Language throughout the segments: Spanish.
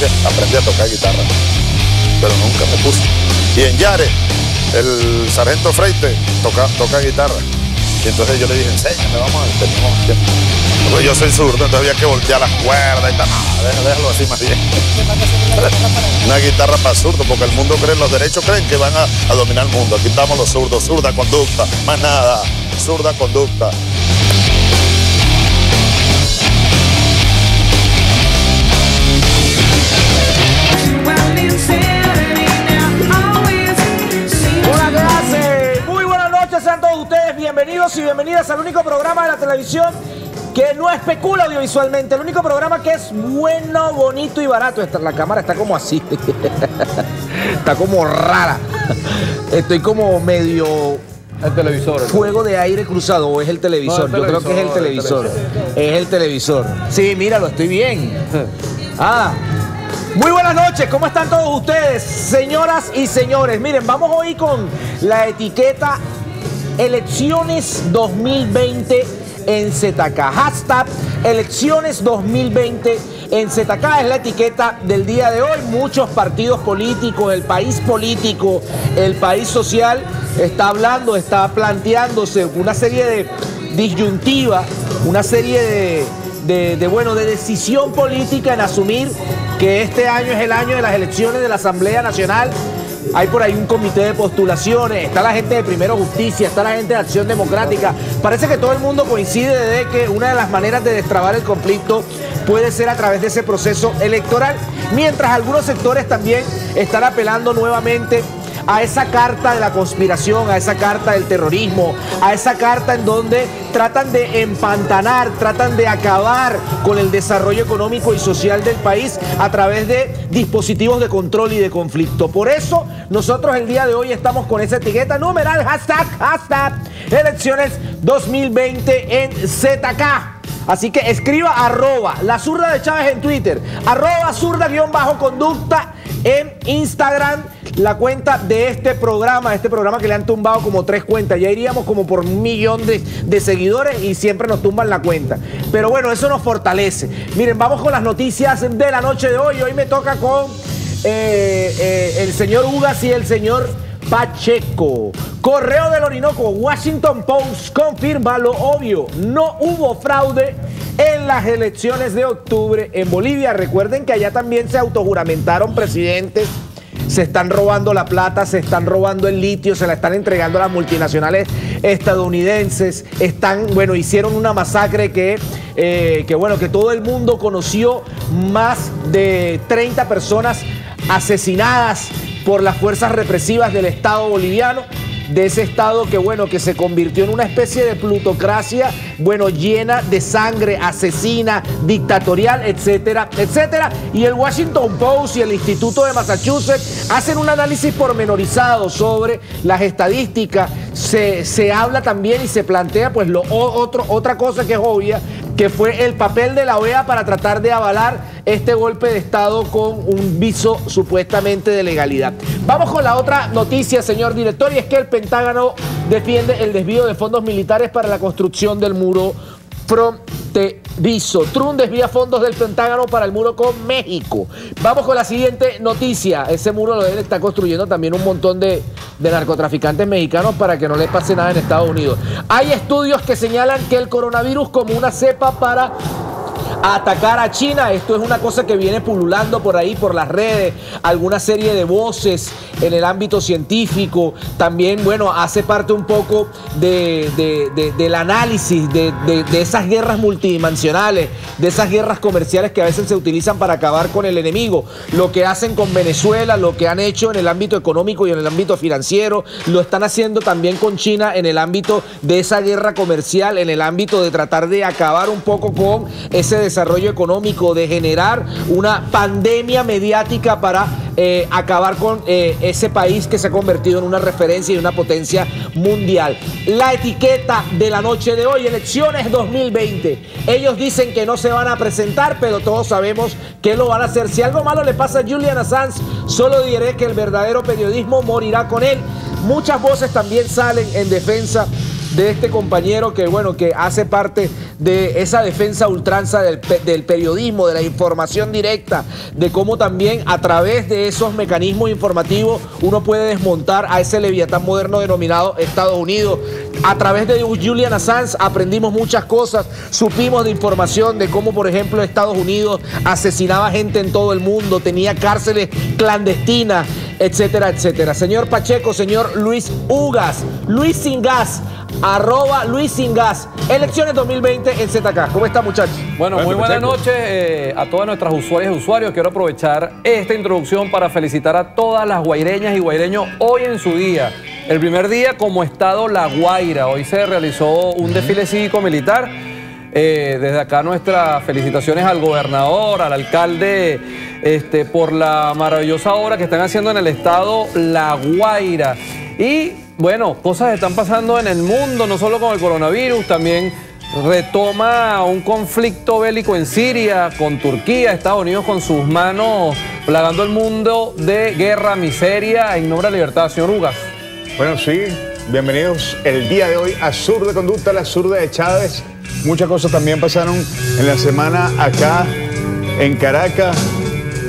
15 aprendí a tocar guitarra, pero nunca me puse. Y en Yare, el sargento Freite toca guitarra. Y entonces yo le dije, enséñame, vamos a terminar. Porque yo soy zurdo, entonces había que voltear las cuerdas y tal. No, déjalo así más bien. Una guitarra para zurdo, porque el mundo cree, los derechos creen que van a dominar el mundo. Aquí estamos los zurdos, zurda conducta, más nada, zurda conducta. Bienvenidos y bienvenidas al único programa de la televisión que no especula audiovisualmente, el único programa que es bueno, bonito y barato. La cámara está como así, está como rara, estoy como medio... El televisor. Fuego de aire cruzado, ¿o es el televisor? No, el televisor. Yo creo que es el televisor. Es el televisor. Sí, míralo, estoy bien. Ah, muy buenas noches, ¿cómo están todos ustedes? Señoras y señores, miren, vamos hoy con la etiqueta... Elecciones 2020 en ZK. Hashtag Elecciones 2020 en ZK es la etiqueta del día de hoy. Muchos partidos políticos, el país social está hablando, está planteándose una serie de disyuntivas, una serie de decisión política en asumir que este año es el año de las elecciones de la Asamblea Nacional. Hay por ahí un comité de postulaciones, está la gente de Primero Justicia, está la gente de Acción Democrática. Parece que todo el mundo coincide de que una de las maneras de destrabar el conflicto puede ser a través de ese proceso electoral. Mientras algunos sectores también están apelando nuevamente a esa carta de la conspiración, a esa carta del terrorismo, a esa carta en donde tratan de empantanar, tratan de acabar con el desarrollo económico y social del país a través de dispositivos de control y de conflicto. Por eso, nosotros el día de hoy estamos con esa etiqueta numeral, hashtag elecciones 2020 en ZK. Así que escriba @LaZurdaDeChávez en Twitter, @Zurda_Konducta en Instagram, la cuenta de este programa que le han tumbado como 3 cuentas. Ya iríamos como por 1 millón de seguidores y siempre nos tumban la cuenta. Pero bueno, eso nos fortalece. Miren, vamos con las noticias de la noche de hoy. Hoy me toca con el señor Ugas y el señor... Pacheco. Correo del Orinoco, Washington Post confirma lo obvio, no hubo fraude en las elecciones de octubre en Bolivia. Recuerden que allá también se autojuramentaron presidentes, se están robando la plata, se están robando el litio, se la están entregando a las multinacionales estadounidenses, están, bueno, hicieron una masacre que bueno, que todo el mundo conoció, más de 30 personas asesinadas por las fuerzas represivas del Estado boliviano, de ese Estado que, bueno, que se convirtió en una especie de plutocracia, bueno, llena de sangre, asesina, dictatorial, etcétera, etcétera. Y el Washington Post y el Instituto de Massachusetts hacen un análisis pormenorizado sobre las estadísticas. Se habla también y se plantea, pues, otra cosa que es obvia, que fue el papel de la OEA para tratar de avalar este golpe de Estado con un viso supuestamente de legalidad. Vamos con la otra noticia, señor director, y es que el Pentágono defiende el desvío de fondos militares para la construcción del muro fronterizo. Trump desvía fondos del Pentágono para el muro con México. Vamos con la siguiente noticia. Ese muro lo está construyendo también un montón de narcotraficantes mexicanos para que no les pase nada en Estados Unidos. Hay estudios que señalan que el coronavirus como una cepa para... atacar a China. Esto es una cosa que viene pululando por ahí, por las redes, alguna serie de voces en el ámbito científico. También, bueno, hace parte un poco del análisis de esas guerras multidimensionales, de esas guerras comerciales que a veces se utilizan para acabar con el enemigo. Lo que hacen con Venezuela, lo que han hecho en el ámbito económico y en el ámbito financiero, lo están haciendo también con China en el ámbito de esa guerra comercial, en el ámbito de tratar de acabar un poco con ese desarrollo económico, de generar una pandemia mediática para acabar con ese país que se ha convertido en una referencia y una potencia mundial. La etiqueta de la noche de hoy, elecciones 2020. Ellos dicen que no se van a presentar, pero todos sabemos que lo van a hacer. Si algo malo le pasa a Julian Assange, solo diré que el verdadero periodismo morirá con él. Muchas voces también salen en defensa de este compañero que, bueno, que hace parte de esa defensa ultranza del periodismo, de la información directa, de cómo también a través de esos mecanismos informativos uno puede desmontar a ese leviatán moderno denominado Estados Unidos. A través de Julian Assange aprendimos muchas cosas, supimos de información de cómo, por ejemplo, Estados Unidos asesinaba gente en todo el mundo, tenía cárceles clandestinas, etcétera, etcétera. Señor Pacheco, señor Luis Ugas, Luis Sin Gas, arroba Luis Sin Gas, elecciones 2020 en ZK. ¿Cómo está, muchachos? Bueno, muy buenas noches a todas nuestras usuarias y usuarios. Quiero aprovechar esta introducción para felicitar a todas las guaireñas y guaireños hoy en su día. El primer día como Estado La Guaira. Hoy se realizó un desfile cívico-militar. Desde acá nuestras felicitaciones al gobernador, al alcalde, por la maravillosa obra que están haciendo en el Estado La Guaira. Y bueno, cosas están pasando en el mundo, no solo con el coronavirus, también retoma un conflicto bélico en Siria, con Turquía, Estados Unidos con sus manos plagando el mundo de guerra, miseria, en nombre de la libertad. Señor Ugas. Bueno, sí, bienvenidos el día de hoy a Zurda Konducta, la Zurda de Chávez. Muchas cosas también pasaron en la semana acá en Caracas,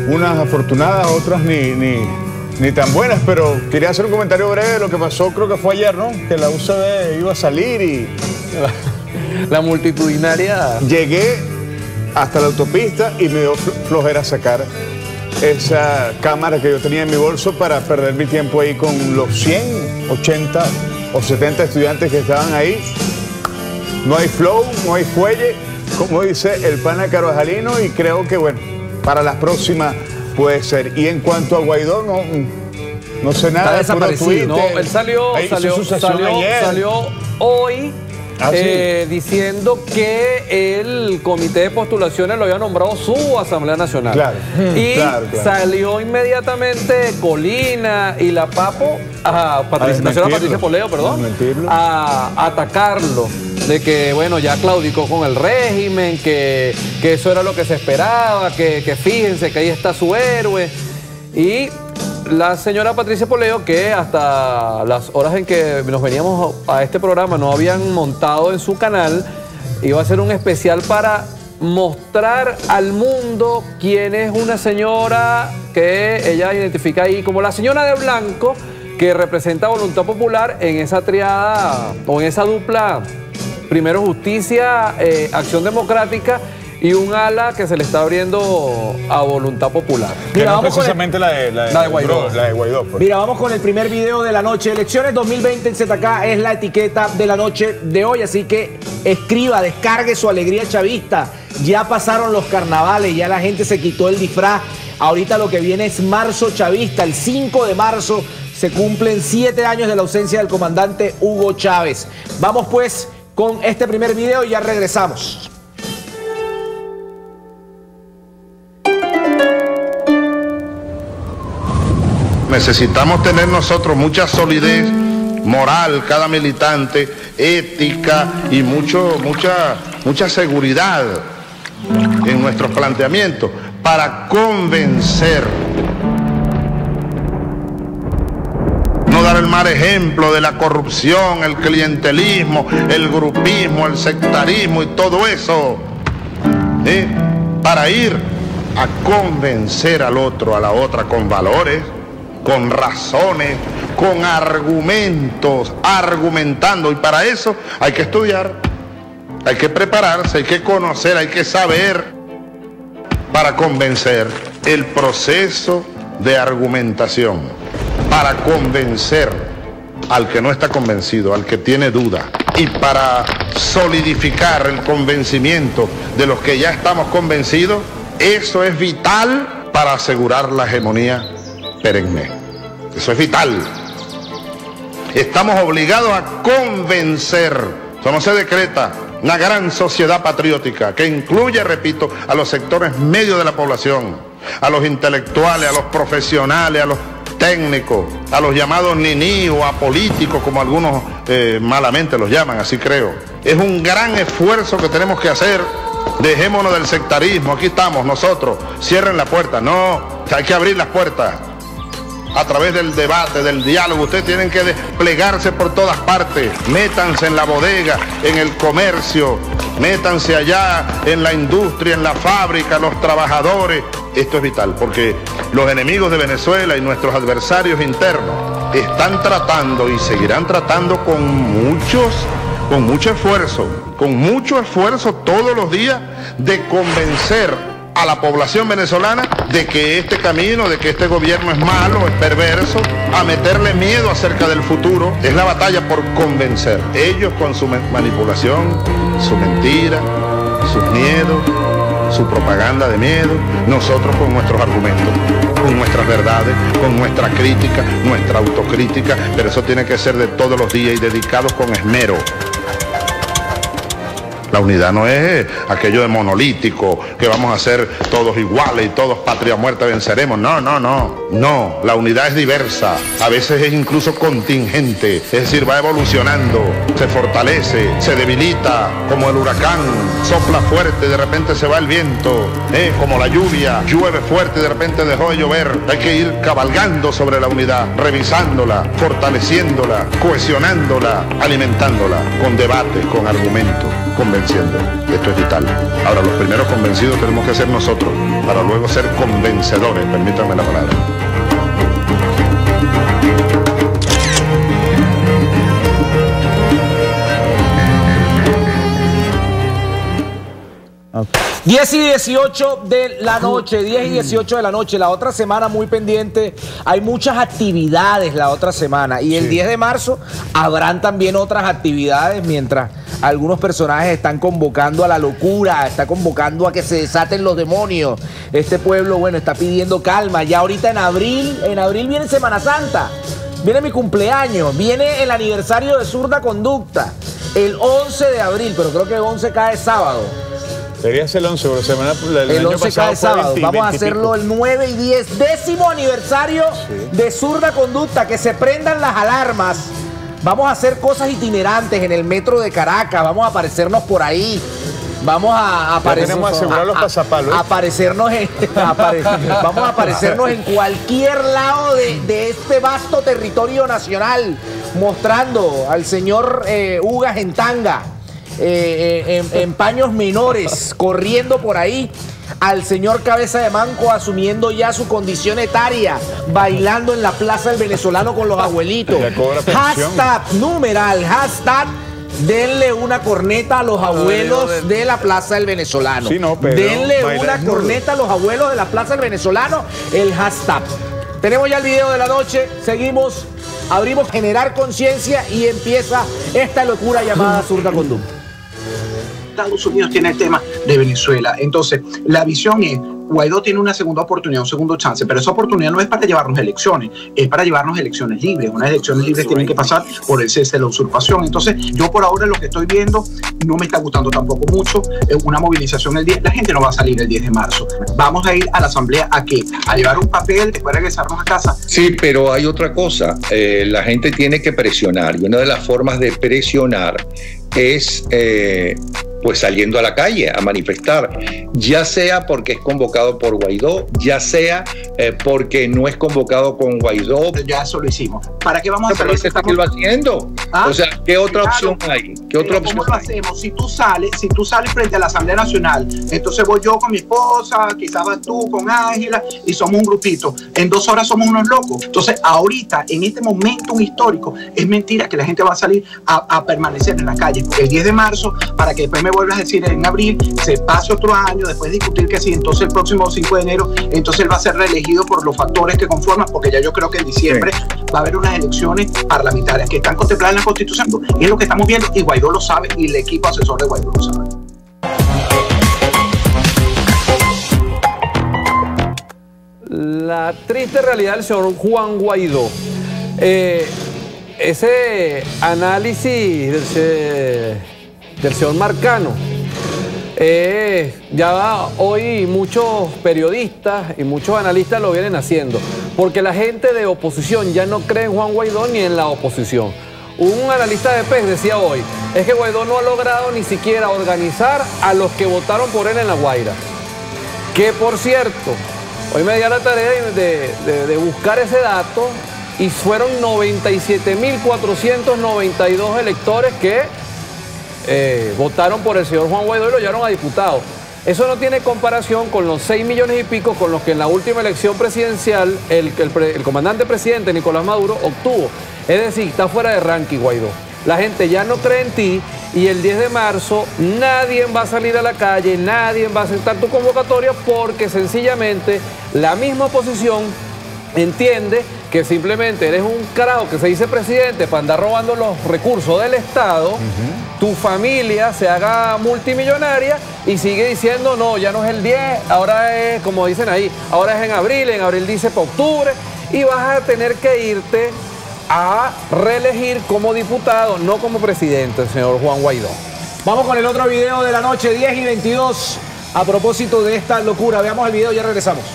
unas afortunadas, otras ni tan buenas, pero quería hacer un comentario breve de lo que pasó, creo que fue ayer, ¿no? Que la UCD iba a salir y la multitudinaria. Llegué hasta la autopista y me dio flojera sacar esa cámara que yo tenía en mi bolso para perder mi tiempo ahí con los 180 o 70 estudiantes que estaban ahí. No hay flow, no hay fuelle, como dice el pana Carvajalino, y creo que, bueno, para las próximas puede ser. Y en cuanto a Guaidó, no sé nada. Está desaparecido, ¿no? Él salió hoy diciendo que el comité de postulaciones lo había nombrado su Asamblea Nacional. Claro, y claro. Salió inmediatamente Colina y la Papo, a Patricia Poleo, perdón, a atacarlo. De que, bueno, ya claudicó con el régimen, que eso era lo que se esperaba, que fíjense que ahí está su héroe. Y la señora Patricia Poleo, que hasta las horas en que nos veníamos a este programa no habían montado en su canal, iba a hacer un especial para mostrar al mundo quién es una señora que ella identifica ahí como la señora de blanco, que representa Voluntad Popular en esa triada o en esa dupla Primero Justicia, Acción Democrática, y un ala que se le está abriendo a Voluntad Popular. Mira, vamos precisamente con la de Guaidó. La de Guaidó, pues. Mira, vamos con el primer video de la noche. Elecciones 2020 en ZK es la etiqueta de la noche de hoy, así que escriba, descargue su alegría chavista. Ya pasaron los carnavales, ya la gente se quitó el disfraz. Ahorita lo que viene es marzo chavista. El 5 de marzo se cumplen 7 años de la ausencia del comandante Hugo Chávez. Vamos pues con este primer video y ya regresamos. Necesitamos tener nosotros mucha solidez moral, cada militante, ética y mucha seguridad en nuestros planteamientos para convencer. No dar el mal ejemplo de la corrupción, el clientelismo, el grupismo, el sectarismo y todo eso, para ir a convencer al otro, a la otra, con valores, con razones, con argumentos, argumentando. Y para eso hay que estudiar, hay que prepararse, hay que conocer, hay que saber para convencer. El proceso de argumentación para convencer al que no está convencido, al que tiene duda, y para solidificar el convencimiento de los que ya estamos convencidos, eso es vital para asegurar la hegemonía perenne. Eso es vital. Estamos obligados a convencer. Eso no se decreta. Una gran sociedad patriótica que incluye, repito, a los sectores medios de la población, a los intelectuales, a los profesionales, a los técnicos, a los llamados niní o a políticos, como algunos malamente los llaman, así creo. Es un gran esfuerzo que tenemos que hacer. Dejémonos del sectarismo. Aquí estamos nosotros. Cierren la puerta. No, hay que abrir las puertas. a través del debate, del diálogo. Ustedes tienen que desplegarse por todas partes. Métanse en la bodega, en el comercio, métanse allá en la industria, en la fábrica, los trabajadores. Esto es vital porque los enemigos de Venezuela y nuestros adversarios internos están tratando y seguirán tratando con mucho esfuerzo todos los días de convencer a la población venezolana de que este camino, de que este gobierno es malo, es perverso, a meterle miedo acerca del futuro. Es la batalla por convencer. Ellos con su manipulación, su mentira, sus miedos, su propaganda de miedo, nosotros con nuestros argumentos, con nuestras verdades, con nuestra crítica, nuestra autocrítica, pero eso tiene que ser de todos los días y dedicados con esmero. La unidad no es aquello de monolítico, que vamos a ser todos iguales y todos patria muerta venceremos. No, la unidad es diversa, a veces es incluso contingente, es decir, va evolucionando, se fortalece, se debilita, como el huracán, sopla fuerte, de repente se va el viento, como la lluvia, llueve fuerte, de repente dejó de llover. Hay que ir cabalgando sobre la unidad, revisándola, fortaleciéndola, cohesionándola, alimentándola, con debates, con argumentos, convenciendo. Esto es vital. Ahora, los primeros convencidos tenemos que ser nosotros, para luego ser convencedores, permítanme la palabra. Okay. 10 y 18 de la noche, la otra semana muy pendiente, hay muchas actividades la otra semana y el 10 de marzo habrán también otras actividades mientras algunos personajes están convocando a la locura, está convocando a que se desaten los demonios. Este pueblo, bueno, está pidiendo calma. Ya ahorita en abril viene Semana Santa, viene mi cumpleaños, viene el aniversario de Zurda Konducta, el 11 de abril, pero creo que el 11 cae sábado. Debería ser el 11, pero el 11 cae sábado. Vamos a hacerlo el 9 y 10, décimo aniversario de Zurda Konducta, que se prendan las alarmas. Vamos a hacer cosas itinerantes en el metro de Caracas, vamos a aparecernos por ahí. Vamos a aparecernos en cualquier lado de este vasto territorio nacional, mostrando al señor Ugas en tanga. En paños menores, corriendo por ahí, al señor Cabeza de Manco asumiendo ya su condición etaria, bailando en la plaza del venezolano con los abuelitos. Hashtag denle una corneta a los abuelos de la plaza del venezolano. Sí, no, pero denle una corneta a los abuelos de la plaza del venezolano, el hashtag. Tenemos ya el video de la noche, seguimos, abrimos Generar Conciencia y empieza esta locura llamada Zurda Konducta. Estados Unidos tiene el tema de Venezuela. Entonces, la visión es, Guaidó tiene una segunda oportunidad, un segundo chance, pero esa oportunidad no es para llevarnos elecciones, es para llevarnos elecciones libres. Unas elecciones libres tienen que pasar por el cese de la usurpación. Entonces, yo por ahora lo que estoy viendo no me está gustando tampoco mucho. Una movilización el 10, la gente no va a salir el 10 de marzo. Vamos a ir a la asamblea, ¿a qué? A llevar un papel, después regresarnos a casa. Sí, pero hay otra cosa. La gente tiene que presionar, y una de las formas de presionar es pues saliendo a la calle a manifestar, ya sea porque es convocado por Guaidó, ya sea porque no es convocado con Guaidó. Ya eso lo hicimos. ¿Para qué vamos a hacer eso? ¿Qué lo haciendo? ¿Ah? O sea, ¿qué otra opción hay? ¿Qué otra opción ¿Cómo hay? Lo hacemos? Si tú sales frente a la Asamblea Nacional, entonces voy yo con mi esposa, quizás vas tú con Ángela, y somos un grupito. En 2 horas somos unos locos. Entonces, ahorita, en este momento histórico, es mentira que la gente va a salir a permanecer en la calle. El 10 de marzo, para que después me vuelvas a decir en abril, se pase otro año, después discutir que sí, entonces el próximo 5 de enero, entonces él va a ser reelegido por los factores que conforman, porque ya yo creo que en diciembre va a haber unas elecciones parlamentarias que están contempladas en la Constitución. Y es lo que estamos viendo, y Guaidó lo sabe, y el equipo asesor de Guaidó lo sabe. La triste realidad del señor Juan Guaidó. Ese análisis del señor Marcano. Ya hoy muchos periodistas y muchos analistas lo vienen haciendo, porque la gente de oposición ya no cree en Juan Guaidó ni en la oposición. Un analista de PES decía hoy, es que Guaidó no ha logrado ni siquiera organizar a los que votaron por él en La Guaira. Que por cierto, Hoy me di a la tarea de buscar ese dato y fueron 97.492 electores que votaron por el señor Juan Guaidó y lo llevaron a diputado. Eso no tiene comparación con los 6 millones y pico con los que en la última elección presidencial el comandante presidente Nicolás Maduro obtuvo. Es decir, está fuera de ranking Guaidó. La gente ya no cree en ti y el 10 de marzo nadie va a salir a la calle, nadie va a aceptar tu convocatoria porque sencillamente la misma oposición entiende que simplemente eres un carajo que se dice presidente para andar robando los recursos del Estado, tu familia se haga multimillonaria y sigue diciendo, no, ya no es el 10, ahora es, como dicen ahí, ahora es en abril dice para octubre, y vas a tener que irte a reelegir como diputado, no como presidente, el señor Juan Guaidó. Vamos con el otro video de la noche, 10 y 22, a propósito de esta locura. Veamos el video y ya regresamos.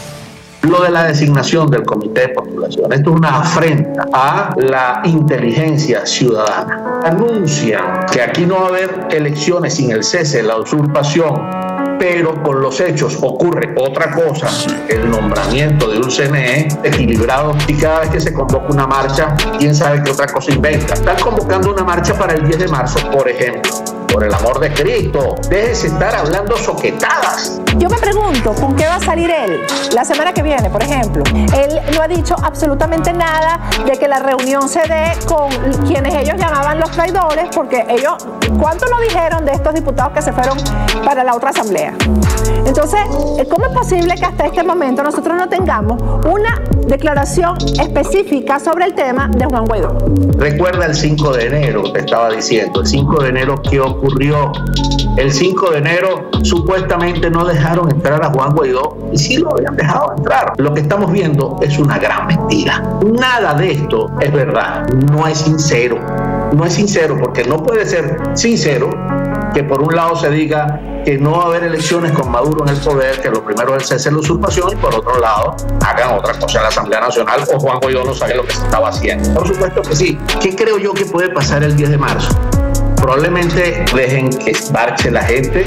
Lo de la designación del Comité de Postulación. Esto es una afrenta a la inteligencia ciudadana. Anuncian que aquí no va a haber elecciones sin el cese de la usurpación, pero con los hechos ocurre otra cosa. El nombramiento de un CNE equilibrado, y cada vez que se convoca una marcha, quién sabe qué otra cosa inventa. Están convocando una marcha para el 10 de marzo, por ejemplo. Por el amor de Cristo, déjese estar hablando soquetadas. Yo me pregunto, ¿con qué va a salir él la semana que viene, por ejemplo? Él no ha dicho absolutamente nada de que la reunión se dé con quienes ellos llamaban los traidores, porque ellos, ¿cuánto lo dijeron de estos diputados que se fueron para la otra asamblea? Entonces, ¿cómo es posible que hasta este momento nosotros no tengamos una declaración específica sobre el tema de Juan Guaidó? Recuerda el 5 de enero, te estaba diciendo, el 5 de enero, ¿qué ocurrió? El 5 de enero supuestamente no dejaron entrar a Juan Guaidó y sí lo habían dejado entrar. Lo que estamos viendo es una gran mentira. Nada de esto es verdad. No es sincero. No es sincero porque no puede ser sincero que por un lado se diga que no va a haber elecciones con Maduro en el poder, que lo primero es cese la usurpación, y por otro lado hagan otra cosa en la Asamblea Nacional o Juan Guaidó no sabe lo que se estaba haciendo. Por supuesto que sí. ¿Qué creo yo que puede pasar el 10 de marzo? Probablemente dejen que marche la gente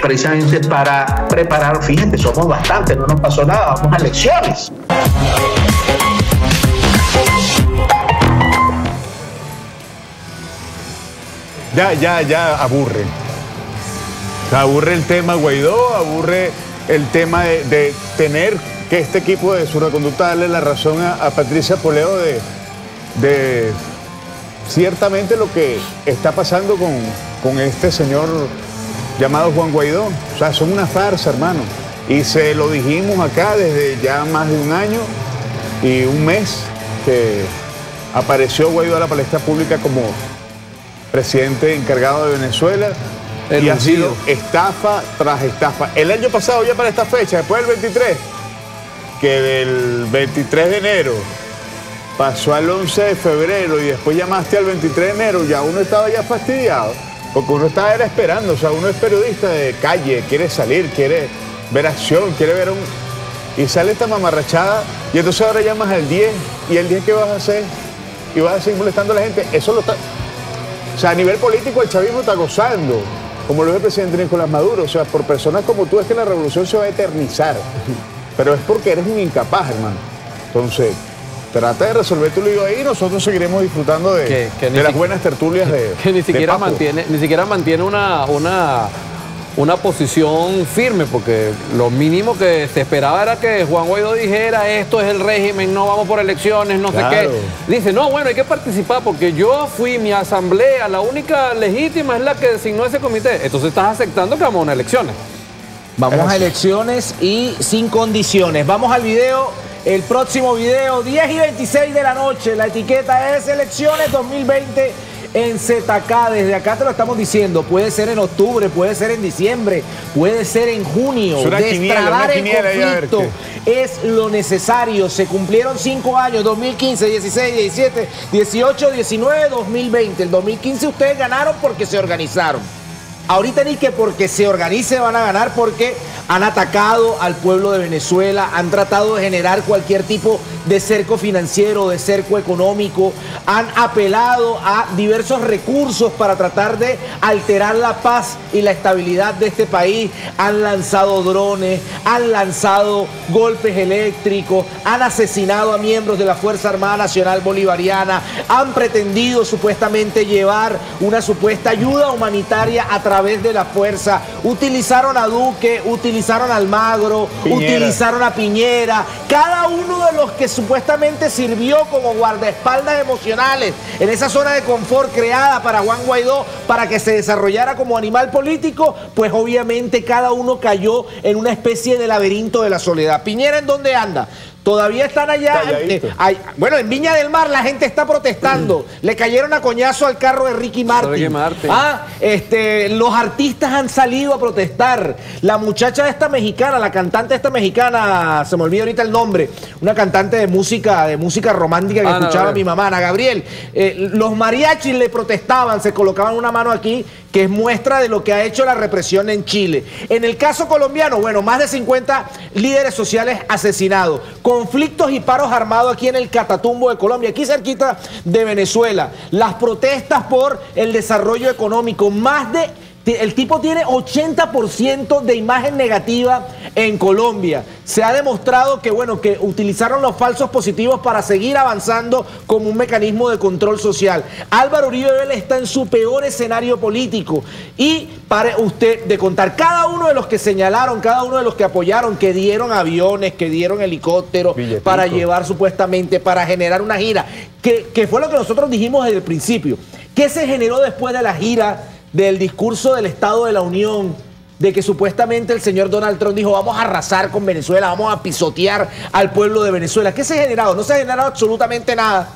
precisamente para preparar, fíjense, somos bastantes, no nos pasó nada, vamos a elecciones. Ya aburre. Aburre el tema Guaidó, aburre el tema de tener que este equipo de Zurda Konducta darle la razón a Patricia Poleo de ciertamente lo que está pasando con este señor llamado Juan Guaidó. O sea, son una farsa, hermano. Y se lo dijimos acá desde ya más de un año y un mes que apareció Guaidó a la palestra pública como presidente encargado de Venezuela. Y ha sido estafa tras estafa. El año pasado, ya para esta fecha, después del 23, que del 23 de enero... pasó al 11 de febrero y después llamaste al 23 de enero, ya uno estaba ya fastidiado, porque uno estaba era esperando, o sea, uno es periodista de calle, quiere salir, quiere ver acción, quiere ver un... y sale esta mamarrachada y entonces ahora llamas al 10, y el 10 ¿qué vas a hacer? Y vas a seguir molestando a la gente, eso lo está... O sea, a nivel político el chavismo está gozando, como lo dijo el presidente Nicolás Maduro, o sea, por personas como tú es que la revolución se va a eternizar, pero es porque eres un incapaz, hermano, entonces... Trata de resolver tu lío ahí y nosotros seguiremos disfrutando de las buenas tertulias de Paco. Que ni siquiera mantiene una posición firme, porque lo mínimo que se esperaba era que Juan Guaidó dijera esto es el régimen, no vamos por elecciones, no claro. Sé qué. Dice, no, bueno, hay que participar porque yo fui mi asamblea, la única legítima es la que designó ese comité. Entonces estás aceptando que vamos a unas elecciones. Vamos a elecciones y sin condiciones. Vamos al video... El próximo video, 10 y 26 de la noche, la etiqueta es Elecciones 2020 en ZK. Desde acá te lo estamos diciendo, puede ser en octubre, puede ser en diciembre, puede ser en junio. Destrabar el conflicto es lo necesario. Se cumplieron 5 años, 2015, 16, 17, 18, 19, 2020. El 2015 ustedes ganaron porque se organizaron. Ahorita ni que porque se organice van a ganar, porque han atacado al pueblo de Venezuela, han tratado de generar cualquier tipo de cerco financiero, de cerco económico, han apelado a diversos recursos para tratar de alterar la paz y la estabilidad de este país, han lanzado drones, han lanzado golpes eléctricos, han asesinado a miembros de la Fuerza Armada Nacional Bolivariana, han pretendido supuestamente llevar una supuesta ayuda humanitaria a través de la fuerza, utilizaron a Duque, utilizaron a Almagro, utilizaron a Piñera, cada uno de los que supuestamente sirvió como guardaespaldas emocionales en esa zona de confort creada para Juan Guaidó para que se desarrollara como animal político, pues obviamente cada uno cayó en una especie de laberinto de la soledad. Piñera, ¿en dónde anda? Todavía están allá, bueno, en Viña del Mar la gente está protestando. Le cayeron a coñazo al carro de Ricky Martin. Los artistas han salido a protestar. La muchacha esta mexicana, la cantante esta mexicana, se me olvida ahorita el nombre, una cantante de música romántica que escuchaba mi mamá, Ana Gabriel. Los mariachis le protestaban, se colocaban una mano aquí, que es muestra de lo que ha hecho la represión en Chile. En el caso colombiano, bueno, más de 50 líderes sociales asesinados. Conflictos y paros armados aquí en el Catatumbo de Colombia, aquí cerquita de Venezuela. Las protestas por el desarrollo económico, más de... El tipo tiene 80% de imagen negativa en Colombia. Se ha demostrado que, bueno, que utilizaron los falsos positivos para seguir avanzando como un mecanismo de control social. Álvaro Uribe Vélez está en su peor escenario político. Y para usted de contar, cada uno de los que señalaron, cada uno de los que apoyaron, que dieron aviones, que dieron helicópteros para llevar supuestamente, para generar una gira, que fue lo que nosotros dijimos desde el principio. ¿Qué se generó después de la gira? Del discurso del Estado de la Unión, de que supuestamente el señor Donald Trump dijo vamos a arrasar con Venezuela, vamos a pisotear al pueblo de Venezuela. ¿Qué se ha generado? No se ha generado absolutamente nada.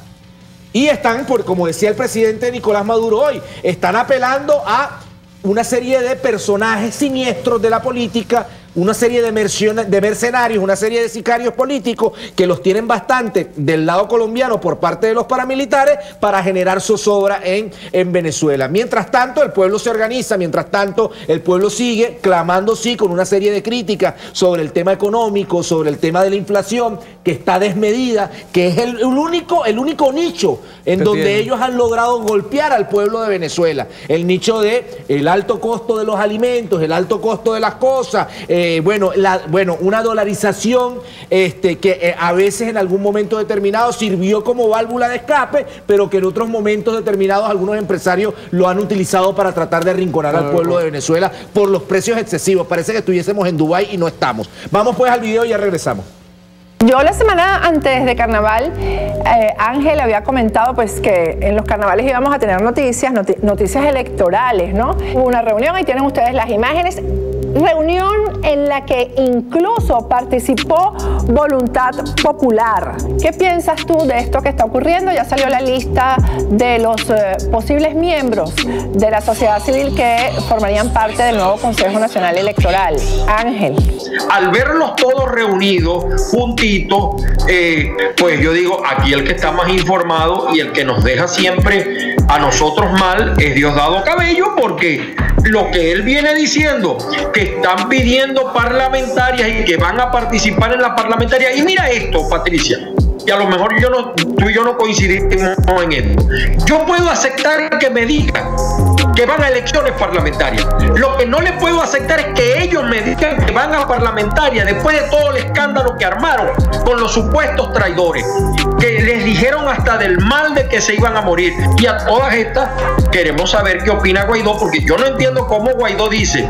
Y están, como decía el presidente Nicolás Maduro hoy, están apelando a una serie de personajes siniestros de la política, una serie de mercenarios, una serie de sicarios políticos que los tienen bastante del lado colombiano por parte de los paramilitares para generar zozobra en Venezuela. Mientras tanto, el pueblo se organiza, mientras tanto, el pueblo sigue clamando, sí, con una serie de críticas sobre el tema económico, sobre el tema de la inflación, que está desmedida, que es el único nicho en donde ellos han logrado golpear al pueblo de Venezuela. El nicho de el alto costo de los alimentos, el alto costo de las cosas, una dolarización que a veces en algún momento determinado sirvió como válvula de escape, pero que en otros momentos determinados algunos empresarios lo han utilizado para tratar de arrinconar al pueblo de Venezuela por los precios excesivos. Parece que estuviésemos en Dubái y no estamos. Vamos pues al video y ya regresamos. Yo la semana antes de carnaval, Ángel había comentado pues que en los carnavales íbamos a tener noticias electorales, ¿no? Hubo una reunión, ahí tienen ustedes las imágenes. Reunión en la que incluso participó Voluntad Popular. ¿Qué piensas tú de esto que está ocurriendo? Ya salió la lista de los posibles miembros de la sociedad civil que formarían parte del nuevo Consejo Nacional Electoral. Ángel. Al verlos todos reunidos, juntitos, pues yo digo, aquí el que está más informado y el que nos deja siempre a nosotros mal es Diosdado Cabello, porque lo que él viene diciendo, que están pidiendo parlamentarias y que van a participar en la parlamentaria. Y mira esto, Patricia, y a lo mejor tú y yo no coincidimos en esto. Yo puedo aceptar que me digan que van a elecciones parlamentarias. Lo que no le puedo aceptar es que ellos me digan que van a parlamentarias después de todo el escándalo que armaron con los supuestos traidores, que les dijeron hasta del mal de que se iban a morir. Y a todas estas queremos saber qué opina Guaidó, porque yo no entiendo cómo Guaidó dice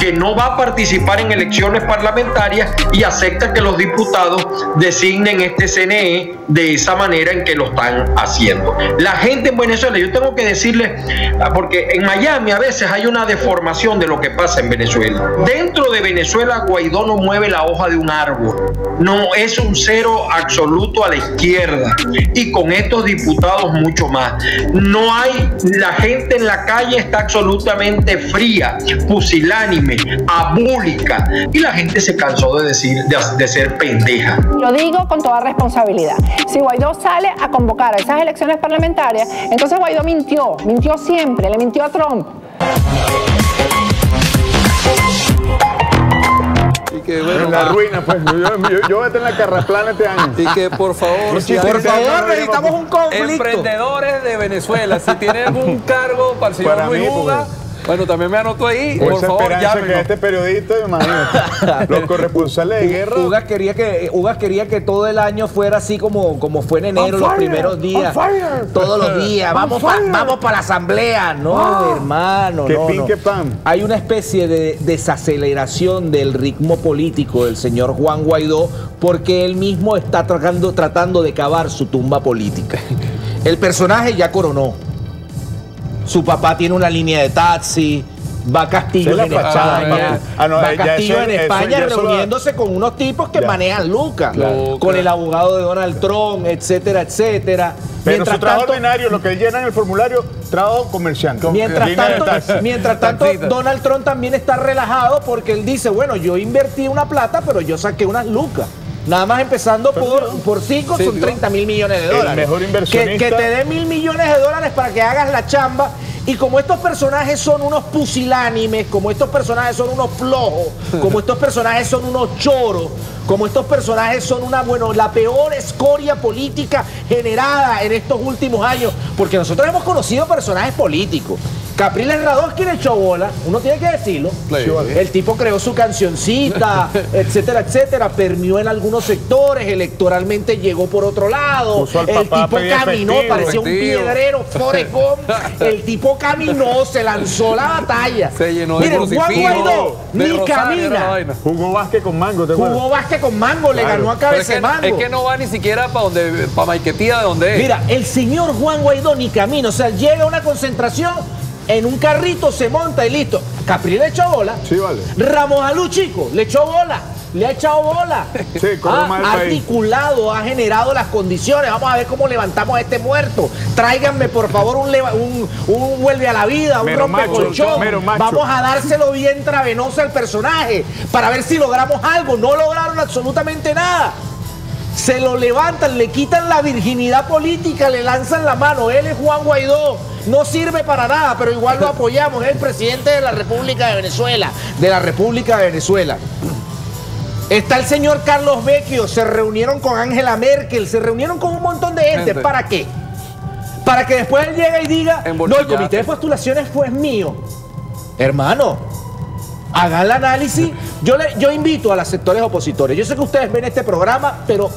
que no va a participar en elecciones parlamentarias y acepta que los diputados designen este CNE de esa manera en que lo están haciendo. La gente en Venezuela, yo tengo que decirles, porque en Miami a veces hay una deformación de lo que pasa en Venezuela. Dentro de Venezuela, Guaidó no mueve la hoja de un árbol. No es un cero absoluto a la izquierda. Y con estos diputados mucho más. No hay, la gente en la calle está absolutamente fría, pusilánime, abúlica. Y la gente se cansó de decir, de ser pendeja. Lo digo con toda responsabilidad. Si Guaidó sale a convocar a esas elecciones parlamentarias, entonces Guaidó mintió siempre, le mintió a Trump. y que bueno, en la ruina, pues. Yo voy a estar en la carraplana este año. Y que por favor, si por favor, necesitamos un conflicto. Emprendedores de Venezuela, si tienen algún cargo para el señor Luis Uga, bueno, también me anotó ahí, por favor, llámenos. Que este periodista, imagínate, los corresponsales de guerra. Ugas quería que todo el año fuera así como fue en enero, los primeros días. Todos los días, vamos para la asamblea. No, hermano, no. Que pinque pan. Hay una especie de desaceleración del ritmo político del señor Juan Guaidó, porque él mismo está tratando de cavar su tumba política. El personaje ya coronó. Su papá tiene una línea de taxi, va a Castillo en España, reuniéndose con unos tipos que manejan lucas, con el abogado de Donald Trump, etcétera, etcétera. Pero mientras su trabajo ordinario, lo que llenan el formulario, trabajo comerciante. Mientras tanto, Donald Trump también está relajado porque él dice, bueno, yo invertí una plata, pero yo saqué unas lucas. Nada más empezando por 5, sí, son 30 mil millones de dólares. El mejor inversionista. Que te dé 1.000 millones de dólares para que hagas la chamba. Y como estos personajes son unos pusilánimes, como estos personajes son unos flojos, como estos personajes son unos choros, como estos personajes son una, bueno, la peor escoria política generada en estos últimos años. Porque nosotros hemos conocido personajes políticos. Capriles Radonski le echó bola, uno tiene que decirlo. El tipo creó su cancioncita, etcétera, etcétera, permeó en algunos sectores, electoralmente llegó por otro lado, el tipo caminó, parecía un piedrero, Forrest Gump, el tipo caminó, se lanzó la batalla. Se llenó de crucifijo. Miren, Juan Guaidó ni camina. Jugó básquet con mango, ¿te acuerdas? Jugó básquet con mango, le ganó a Cabeza de Mango. Es que no va ni siquiera para Maiquetía de donde es. Mira, el señor Juan Guaidó ni camina, o sea, llega a una concentración. En un carrito se monta y listo. Capriles le echó bola. Sí, vale. Ramos Alú, chico, le echó bola. Le ha echado bola. Sí, ha articulado, ha generado las condiciones. Vamos a ver cómo levantamos a este muerto. Tráiganme, por favor, un vuelve a la vida, un rompecolchón. Vamos a dárselo bien travenoso al personaje para ver si logramos algo. No lograron absolutamente nada. Se lo levantan, le quitan la virginidad política, le lanzan la mano. Él es Juan Guaidó, no sirve para nada, pero igual lo apoyamos. Es el presidente de la República de Venezuela. Está el señor Carlos Vecchio, se reunieron con Angela Merkel, se reunieron con un montón de gente. ¿Para qué? Para que después él llegue y diga, no, el comité de postulaciones fue mío. Hermano, hagan el análisis. Yo invito a los sectores opositores. Yo sé que ustedes ven este programa, pero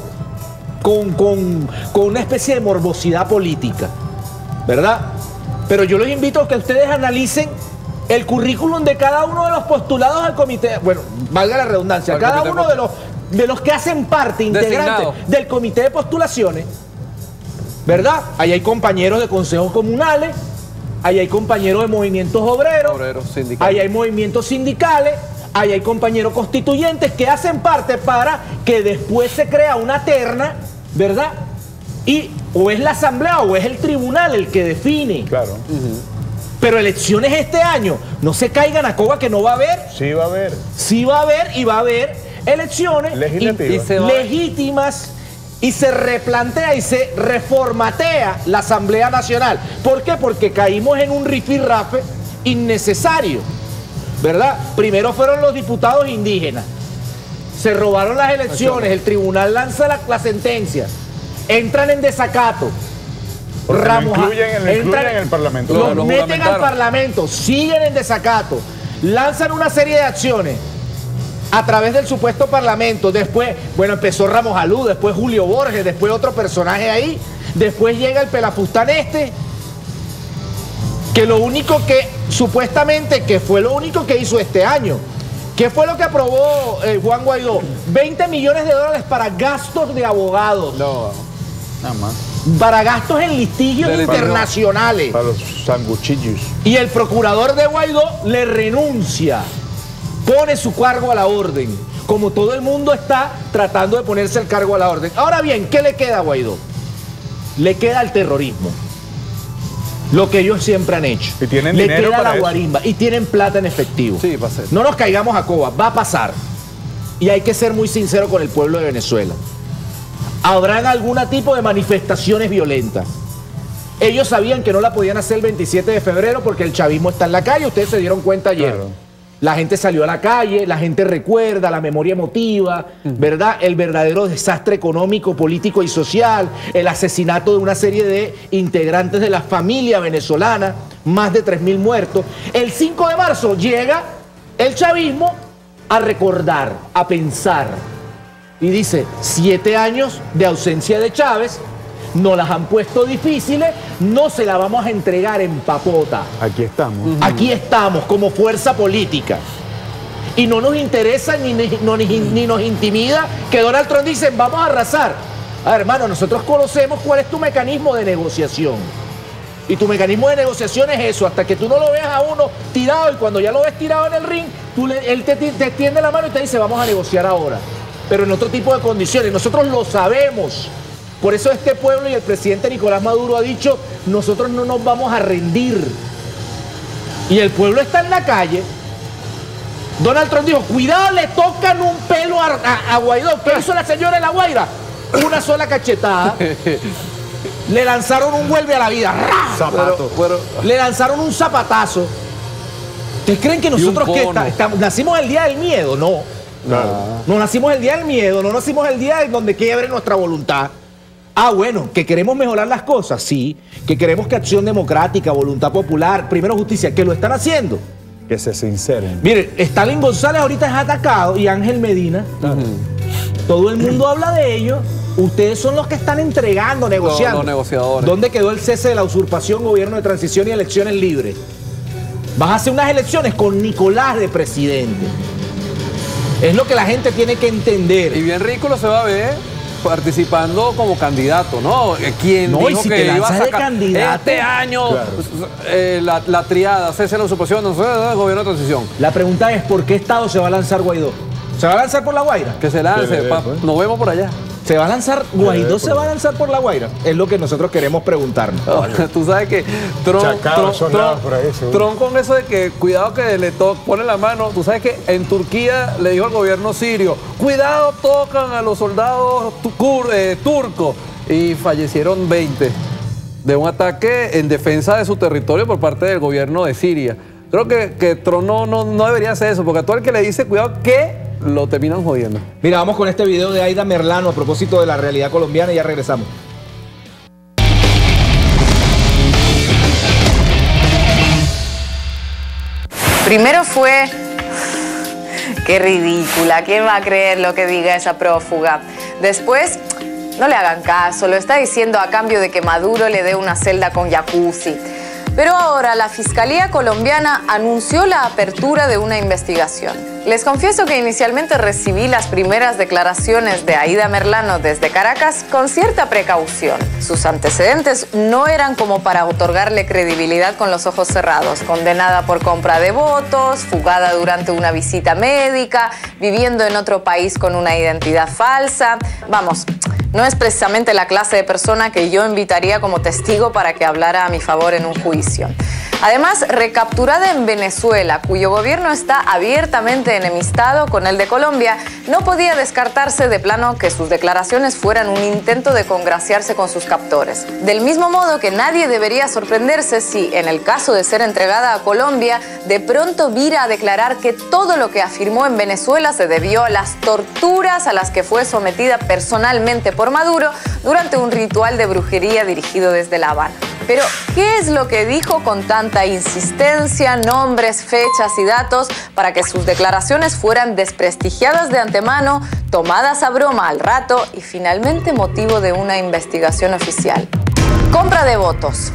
con una especie de morbosidad política, ¿verdad? Pero yo los invito a que ustedes analicen el currículum de cada uno de los postulados al comité, bueno, valga la redundancia, cada uno de los que hacen parte, integrantes del comité de postulaciones, ¿verdad? Ahí hay compañeros de consejos comunales, ahí hay compañeros de movimientos obreros, ahí hay movimientos sindicales, ahí hay compañeros constituyentes que hacen parte para que después se crea una terna, ¿verdad? Y o es la asamblea o es el tribunal el que define. Claro. Pero elecciones este año, no se caigan a coba que no va a haber. Sí va a haber. Sí va a haber y va a haber elecciones legislativas. Y legítimas. Y se replantea y se reformatea la Asamblea Nacional. ¿Por qué? Porque caímos en un rifirrafe innecesario, ¿verdad? Primero fueron los diputados indígenas, se robaron las elecciones, el tribunal lanza la sentencia, entran en desacato, entran en el Parlamento, los meten al Parlamento, siguen en desacato, lanzan una serie de acciones a través del supuesto Parlamento. Después, bueno, empezó Ramos Alú, después Julio Borges, después otro personaje ahí, después llega el pelafustán este, que lo único que, supuestamente, que fue lo único que hizo este año. ¿Qué fue lo que aprobó Juan Guaidó? 20 millones de dólares para gastos de abogados. No, nada más. Para gastos en litigios internacionales. Para los sanguchillos. Y el procurador de Guaidó le renuncia. Pone su cargo a la orden, como todo el mundo está tratando de ponerse el cargo a la orden. Ahora bien, ¿qué le queda a Guaidó? Le queda el terrorismo, lo que ellos siempre han hecho. Y tienen le dinero queda para la guarimba eso. Y tienen plata en efectivo. Sí, va a ser. No nos caigamos a coba, va a pasar. Y hay que ser muy sincero con el pueblo de Venezuela. Habrán algún tipo de manifestaciones violentas. Ellos sabían que no la podían hacer el 27 de febrero porque el chavismo está en la calle. Ustedes se dieron cuenta ayer. Claro. La gente salió a la calle, la gente recuerda, la memoria emotiva, ¿verdad? El verdadero desastre económico, político y social, el asesinato de una serie de integrantes de la familia venezolana, más de 3.000 muertos. El 5 de marzo llega el chavismo a recordar, a pensar. Y dice, 7 años de ausencia de Chávez, nos las han puesto difíciles, no se las vamos a entregar en papota. Aquí estamos. Aquí estamos como fuerza política. Y no nos interesa ni nos intimida que Donald Trump dice, vamos a arrasar. A ver, hermano, nosotros conocemos cuál es tu mecanismo de negociación. Y tu mecanismo de negociación es eso, hasta que tú no lo veas a uno tirado, y cuando ya lo ves tirado en el ring, él te extiende la mano y te dice, vamos a negociar ahora. Pero en otro tipo de condiciones, nosotros lo sabemos. Por eso este pueblo y el presidente Nicolás Maduro ha dicho, nosotros no nos vamos a rendir. Y el pueblo está en la calle. Donald Trump dijo, cuidado, le tocan un pelo a Guaidó. ¿Qué hizo la señora de La Guaira? Una sola cachetada. Le lanzaron un vuelve a la vida. Zapato. Le lanzaron un zapatazo. ¿Ustedes creen que nosotros que nacimos el día del miedo? No. No nacimos el día del miedo, no nacimos el día donde quiebre nuestra voluntad. Ah, bueno, que queremos mejorar las cosas, sí. Que queremos que Acción Democrática, Voluntad Popular, Primero Justicia, que lo están haciendo. Que se sinceren. Mire, Stalin González ahorita es atacado y Ángel Medina. Todo el mundo habla de ellos. Ustedes son los que están entregando, negociando. Los negociadores. ¿Dónde quedó el cese de la usurpación, gobierno de transición y elecciones libres? Vas a hacer unas elecciones con Nicolás de presidente. Es lo que la gente tiene que entender. Y bien ridículo se va a ver participando como candidato, ¿no? ¿Quién dijo que iba a sacar este año la triada, cese la usurpación, gobierno de transición? La pregunta es, ¿por qué estado se va a lanzar Guaidó? ¿Se va a lanzar por La Guaira? Que se lance, nos vemos por allá. ¿Se va a lanzar Guaidó? ¿Se va a lanzar por La Guaira? Es lo que nosotros queremos preguntarnos. Tú sabes que Trump con eso de que cuidado que le pone la mano. Tú sabes que en Turquía le dijo al gobierno sirio, cuidado, tocan a los soldados turcos. Y fallecieron 20 de un ataque en defensa de su territorio por parte del gobierno de Siria. Creo que Trump no debería hacer eso, porque a todo el que le dice cuidado que lo terminan jodiendo. Mira, vamos con este video de Aida Merlano a propósito de la realidad colombiana y ya regresamos. Primero fue... Qué ridícula, ¿quién va a creer lo que diga esa prófuga? Después, no le hagan caso, lo está diciendo a cambio de que Maduro le dé una celda con jacuzzi. Pero ahora la Fiscalía colombiana anunció la apertura de una investigación. Les confieso que inicialmente recibí las primeras declaraciones de Aida Merlano desde Caracas con cierta precaución. Sus antecedentes no eran como para otorgarle credibilidad con los ojos cerrados. Condenada por compra de votos, fugada durante una visita médica, viviendo en otro país con una identidad falsa. Vamos, no es precisamente la clase de persona que yo invitaría como testigo para que hablara a mi favor en un juicio. Además, recapturada en Venezuela, cuyo gobierno está abiertamente enemistado con el de Colombia, no podía descartarse de plano que sus declaraciones fueran un intento de congraciarse con sus captores. Del mismo modo que nadie debería sorprenderse si, en el caso de ser entregada a Colombia, de pronto vira a declarar que todo lo que afirmó en Venezuela se debió a las torturas a las que fue sometida personalmente por Maduro durante un ritual de brujería dirigido desde La Habana. Pero, ¿qué es lo que dijo con tanta insistencia, nombres, fechas y datos para que sus declaraciones fueran desprestigiadas de antemano, tomadas a broma al rato y finalmente motivo de una investigación oficial? Compra de votos.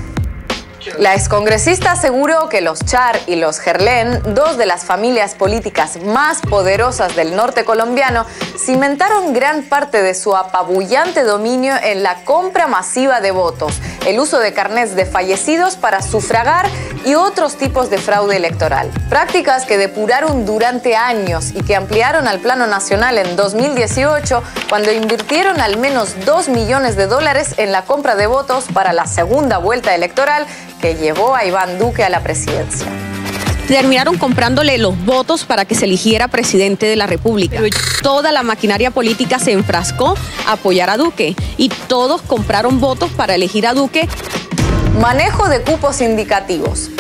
La excongresista aseguró que los Char y los Gerlén, dos de las familias políticas más poderosas del norte colombiano, cimentaron gran parte de su apabullante dominio en la compra masiva de votos, el uso de carnets de fallecidos para sufragar y otros tipos de fraude electoral. Prácticas que depuraron durante años y que ampliaron al plano nacional en 2018 cuando invirtieron al menos $2 millones en la compra de votos para la segunda vuelta electoral que llevó a Iván Duque a la presidencia. Terminaron comprándole los votos para que se eligiera presidente de la República. Toda la maquinaria política se enfrascó a apoyar a Duque y todos compraron votos para elegir a Duque. Manejo de cupos indicativos.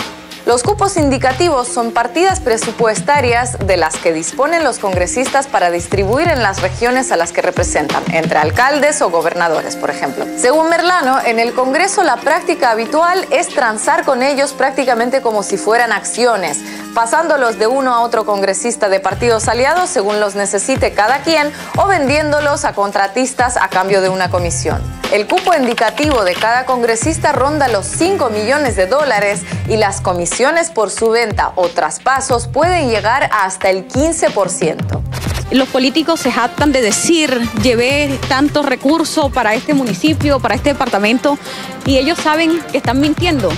Los cupos indicativos son partidas presupuestarias de las que disponen los congresistas para distribuir en las regiones a las que representan, entre alcaldes o gobernadores, por ejemplo. Según Merlano, en el Congreso la práctica habitual es transar con ellos prácticamente como si fueran acciones, pasándolos de uno a otro congresista de partidos aliados según los necesite cada quien o vendiéndolos a contratistas a cambio de una comisión. El cupo indicativo de cada congresista ronda los $5 millones y las comisiones por su venta o traspasos pueden llegar hasta el 15%. Los políticos se jactan de decir, llevé tantos recursos para este municipio, para este departamento, y ellos saben que están mintiendo.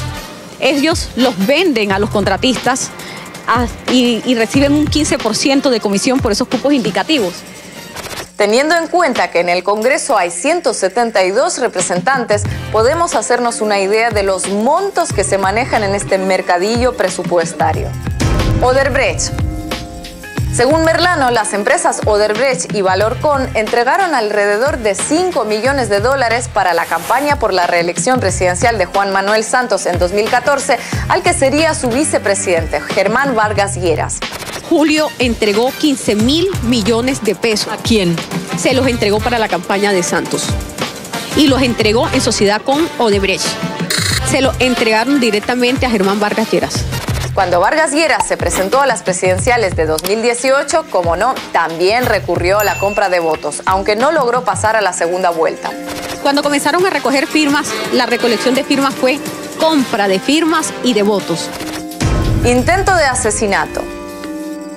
Ellos los venden a los contratistas y reciben un 15% de comisión por esos cupos indicativos. Teniendo en cuenta que en el Congreso hay 172 representantes, podemos hacernos una idea de los montos que se manejan en este mercadillo presupuestario. Odebrecht. Según Merlano, las empresas Odebrecht y Valorcon entregaron alrededor de $5 millones para la campaña por la reelección presidencial de Juan Manuel Santos en 2014, al que sería su vicepresidente, Germán Vargas Lleras. Julio entregó $15 mil millones. ¿A quién? Se los entregó para la campaña de Santos. Y los entregó en sociedad con Odebrecht. Se los entregaron directamente a Germán Vargas Lleras. Cuando Vargas Lleras se presentó a las presidenciales de 2018, como no, también recurrió a la compra de votos, aunque no logró pasar a la segunda vuelta. Cuando comenzaron a recoger firmas, la recolección de firmas fue compra de firmas y de votos. Intento de asesinato.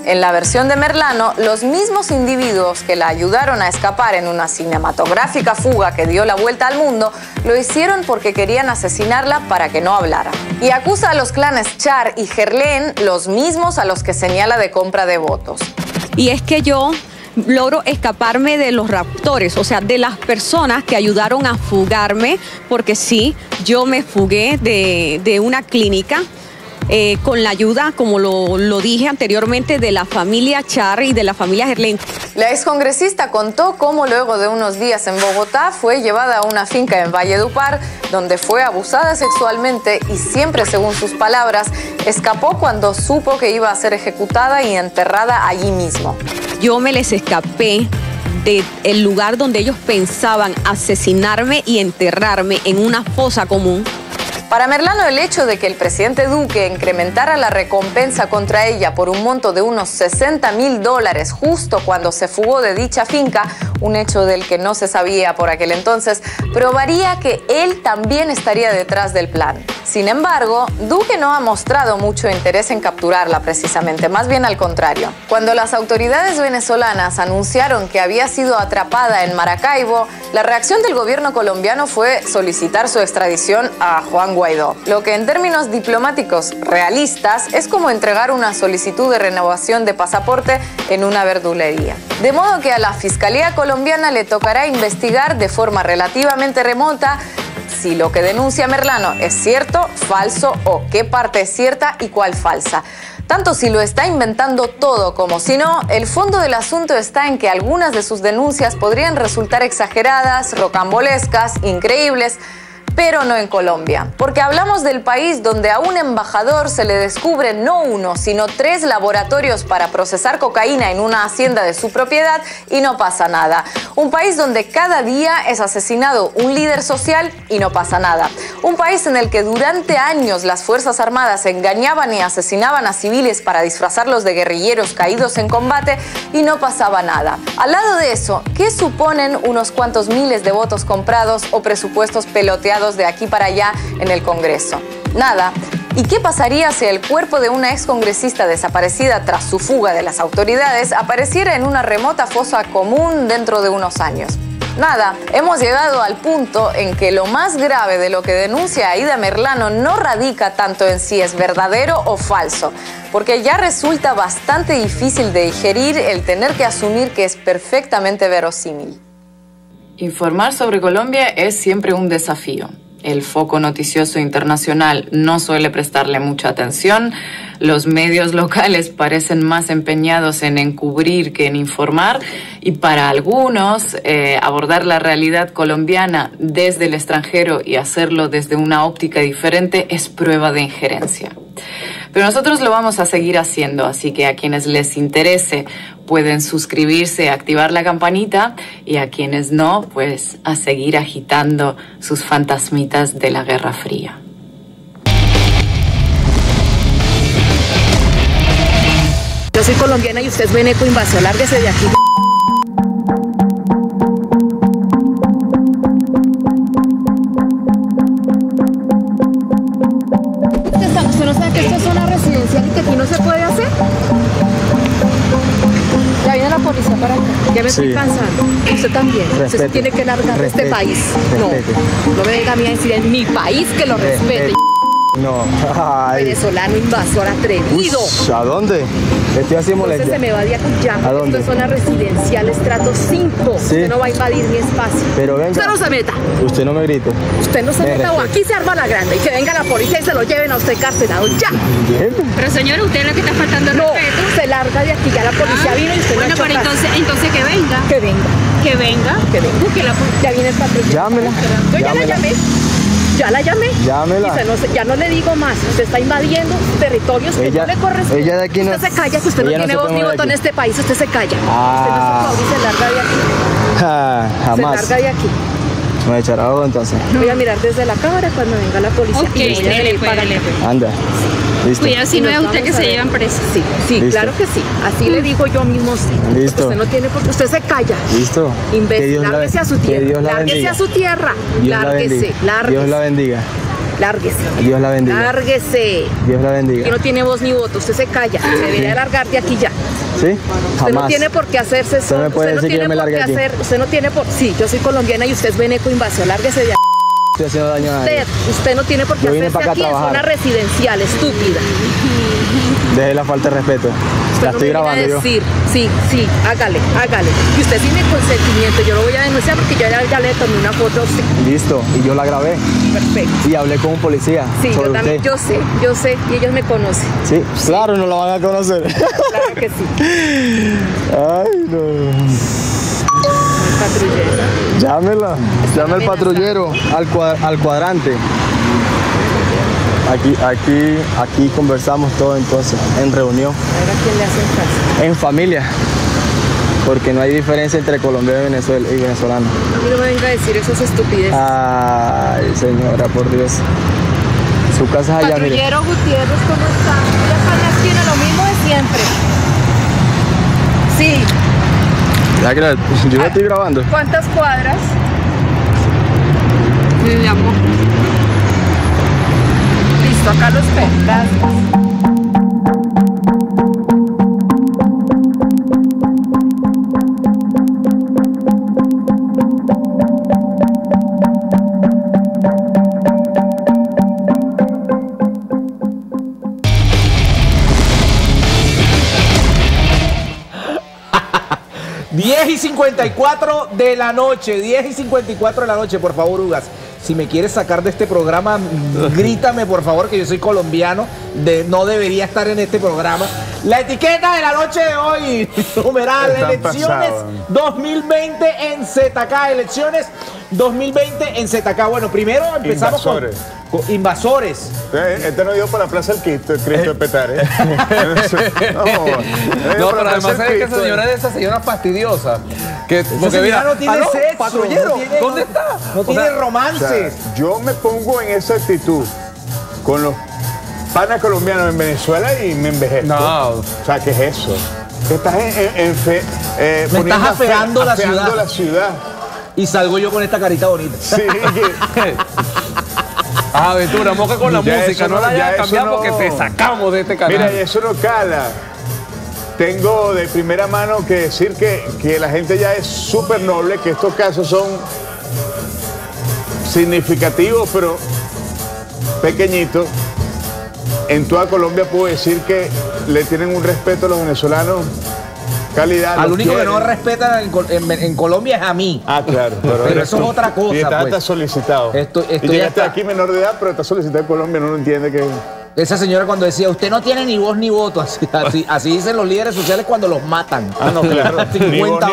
En la versión de Merlano, los mismos individuos que la ayudaron a escapar en una cinematográfica fuga que dio la vuelta al mundo, lo hicieron porque querían asesinarla para que no hablara. Y acusa a los clanes Char y Gerlén, los mismos a los que señala de compra de votos. Y es que yo logro escaparme de los raptores, o sea, de las personas que ayudaron a fugarme, porque sí, yo me fugué de una clínica. Con la ayuda, como lo dije anteriormente, de la familia Char y de la familia Gerlén. La excongresista contó cómo luego de unos días en Bogotá fue llevada a una finca en Valledupar, donde fue abusada sexualmente y siempre, según sus palabras, escapó cuando supo que iba a ser ejecutada y enterrada allí mismo. Yo me les escapé del lugar donde ellos pensaban asesinarme y enterrarme en una fosa común. Para Merlano, el hecho de que el presidente Duque incrementara la recompensa contra ella por un monto de unos $60 mil justo cuando se fugó de dicha finca, un hecho del que no se sabía por aquel entonces, probaría que él también estaría detrás del plan. Sin embargo, Duque no ha mostrado mucho interés en capturarla precisamente, más bien al contrario. Cuando las autoridades venezolanas anunciaron que había sido atrapada en Maracaibo, la reacción del gobierno colombiano fue solicitar su extradición a Juan Guaidó. Lo que en términos diplomáticos realistas es como entregar una solicitud de renovación de pasaporte en una verdulería. De modo que a la Fiscalía colombiana le tocará investigar de forma relativamente remota si lo que denuncia Merlano es cierto, falso o qué parte es cierta y cuál falsa. Tanto si lo está inventando todo como si no, el fondo del asunto está en que algunas de sus denuncias podrían resultar exageradas, rocambolescas, increíbles, pero no en Colombia, porque hablamos del país donde a un embajador se le descubre no uno, sino 3 laboratorios para procesar cocaína en una hacienda de su propiedad y no pasa nada. Un país donde cada día es asesinado un líder social y no pasa nada. Un país en el que durante años las Fuerzas Armadas engañaban y asesinaban a civiles para disfrazarlos de guerrilleros caídos en combate y no pasaba nada. Al lado de eso, ¿qué suponen unos cuantos miles de votos comprados o presupuestos peloteados de aquí para allá en el Congreso? Nada. ¿Y qué pasaría si el cuerpo de una excongresista desaparecida tras su fuga de las autoridades apareciera en una remota fosa común dentro de unos años? Nada. Hemos llegado al punto en que lo más grave de lo que denuncia Aida Merlano no radica tanto en si es verdadero o falso, porque ya resulta bastante difícil de digerir el tener que asumir que es perfectamente verosímil. Informar sobre Colombia es siempre un desafío. El foco noticioso internacional no suele prestarle mucha atención. Los medios locales parecen más empeñados en encubrir que en informar. Y para algunos, abordar la realidad colombiana desde el extranjero y hacerlo desde una óptica diferente es prueba de injerencia. Pero nosotros lo vamos a seguir haciendo, así que a quienes les interese pueden suscribirse, activar la campanita, y a quienes no, pues a seguir agitando sus fantasmitas de la Guerra Fría. Yo soy colombiana y usted es veneco invasión, lárguese de aquí. ¿Usted no sabe que esto es zona residencial y que aquí no se puede hacer? Ya viene la policía para acá. Ya me estoy cansando. Usted también. Respete. Usted tiene que largar de este país. Respete. No me venga a mí a decir en mi país que lo respete. No. Ay. Venezolano invasor atrevido. Ush, ¿a dónde? Estoy haciendo molestia. Entonces se me va de Acullán. ¿A dónde? Esto es zona residencial, estrato 5. ¿Sí? Usted no va a invadir mi espacio. Pero venga. Usted no se meta. Usted no me grite. Usted no se meta o aquí se arma la grande. Y que venga la policía y se lo lleven a usted carcelado ya. Bien. Pero señora, usted es la que está faltando el respeto. Se larga de aquí. Ya la policía vino y usted no pero entonces que venga. Que venga. Que venga. Que venga. Porque la policía viene esta patrulla. Llámela. Yo ya la llamé. Ya la llamé. Llámela. Ya no le digo más. Usted está invadiendo territorios que no le corresponden. Ella de aquí no. Usted se calla, que usted no tiene voz ni voto en este país. Usted se calla. Ah. Usted no se larga de aquí. Ah, jamás. Se larga de aquí. Me echará abajo entonces. No. Voy a mirar desde la cámara cuando venga la policía. Ok, dele, párale. Anda. Listo. Cuidado si no es usted que se llevan preso. Sí, sí, listo. Claro que sí. Así le digo yo mismo, sí. Listo. Usted no tiene por qué. Usted se calla. Listo. Imbécil. Lárguese a su tierra. Lárguese a su tierra. Lárguese. Dios la bendiga. Lárguese. Dios la bendiga. Lárguese. Dios la bendiga. Que no tiene voz ni voto. Usted se calla. Se debería largar de aquí ya. ¿Sí? Jamás. Usted no tiene por qué hacerse eso. Usted no puede decir que yo me largue aquí. Usted no tiene por qué. Sí, yo soy colombiana y usted es veneco invasión. Lárguese de aquí. Estoy haciendo daño a nadie. Usted no tiene por qué hacerse aquí en zona residencial, estúpida. Deje la falta de respeto. La estoy grabando yo. Sí, sí, hágale, hágale. Y usted tiene consentimiento, yo lo voy a denunciar porque yo ya le tomé una foto a usted. Listo, y yo la grabé. Perfecto. Y hablé con un policía. Sí, yo también, yo sé, y ellos me conocen. Sí, claro, no la van a conocer. Claro que sí. Ay, no. Patrullera. Llámela, llame al patrullero, al cuadrante. Aquí conversamos todo entonces, en reunión. ¿Ahora quién le hacen caso? En familia, porque no hay diferencia entre colombiano y venezolano. No me venga a decir esas estupideces. Ay, señora, por Dios. Su casa es allá. Patrullero Gutiérrez, ¿cómo está? Ya está en la esquina, lo mismo de siempre. Sí. Yo no estoy grabando. ¿Cuántas cuadras? Le llamo. Listo, acá los ven. Gracias. Y 54 de la noche, 10 y 54 de la noche, por favor, Ugas, si me quieres sacar de este programa, grítame, por favor, que yo soy colombiano, no debería estar en este programa. La etiqueta de la noche de hoy, numeral, elecciones 2020 en ZK, elecciones 2020 en ZK. Bueno, primero empezamos con invasores. Este no dio para Plaza el Cristo de Petare. No, pero además es que esa señora es esa señora fastidiosa. Porque mira, no tiene sexo, patrullero, ¿dónde está? No tiene romances. Yo me pongo en esa actitud con los panas colombianos en Venezuela y me envejezco. No. O sea, ¿qué es eso? Estás me estás afeando la ciudad. Y salgo yo con esta carita bonita. Sí. Aventura, moja con la música, no la hayas cambiado porque te sacamos de este canal. Mira, y eso no cala. Tengo de primera mano que decir que la gente ya es súper noble, que estos casos son significativos, pero pequeñitos. En toda Colombia puedo decir que le tienen un respeto a los venezolanos. Calidad. Al único que no respetan en Colombia es a mí. Ah, claro. Pero eso es otra cosa. Y está solicitado. Y llegaste aquí menor de edad, pero está solicitado en Colombia, no lo entiende que... Esa señora cuando decía, usted no tiene ni voz ni voto, así dicen los líderes sociales cuando los matan. Ah, no, claro. 50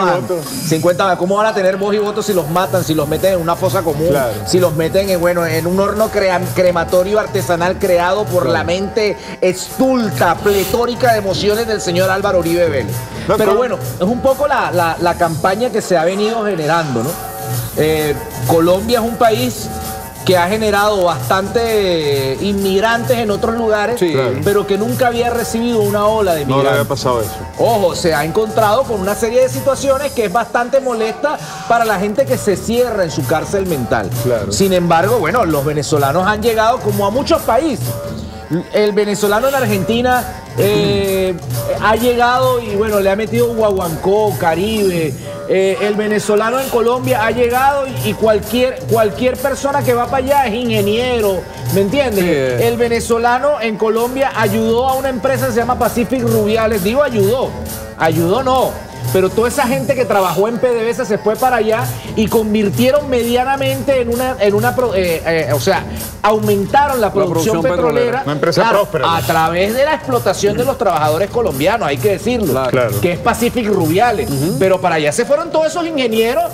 van. ¿Cómo van a tener voz y voto si los matan, si los meten en una fosa común, claro, si los meten en, bueno, en un horno crematorio artesanal creado por la mente exulta, pletórica de emociones del señor Álvaro Uribe Vélez? No, pero bueno, es un poco la campaña que se ha venido generando, ¿no? Colombia es un país que ha generado bastante inmigrantes en otros lugares, sí, claro, pero que nunca había recibido una ola de inmigrantes. No le había pasado eso. Ojo, se ha encontrado con una serie de situaciones que es bastante molesta para la gente que se cierra en su cárcel mental. Claro. Sin embargo, bueno, los venezolanos han llegado como a muchos países. El venezolano en Argentina ha llegado y bueno, le ha metido guaguancó, Caribe. El venezolano en Colombia ha llegado y cualquier persona que va para allá es ingeniero, ¿me entiendes? Sí. El venezolano en Colombia ayudó a una empresa que se llama Pacific Rubiales, digo ayudó no, pero toda esa gente que trabajó en PDVSA se fue para allá y convirtieron medianamente o sea, aumentaron la producción petrolera. Una empresa, claro, próspera. A través de la explotación de los trabajadores colombianos, hay que decirlo, claro, que es Pacific Rubiales. Pero para allá se fueron todos esos ingenieros,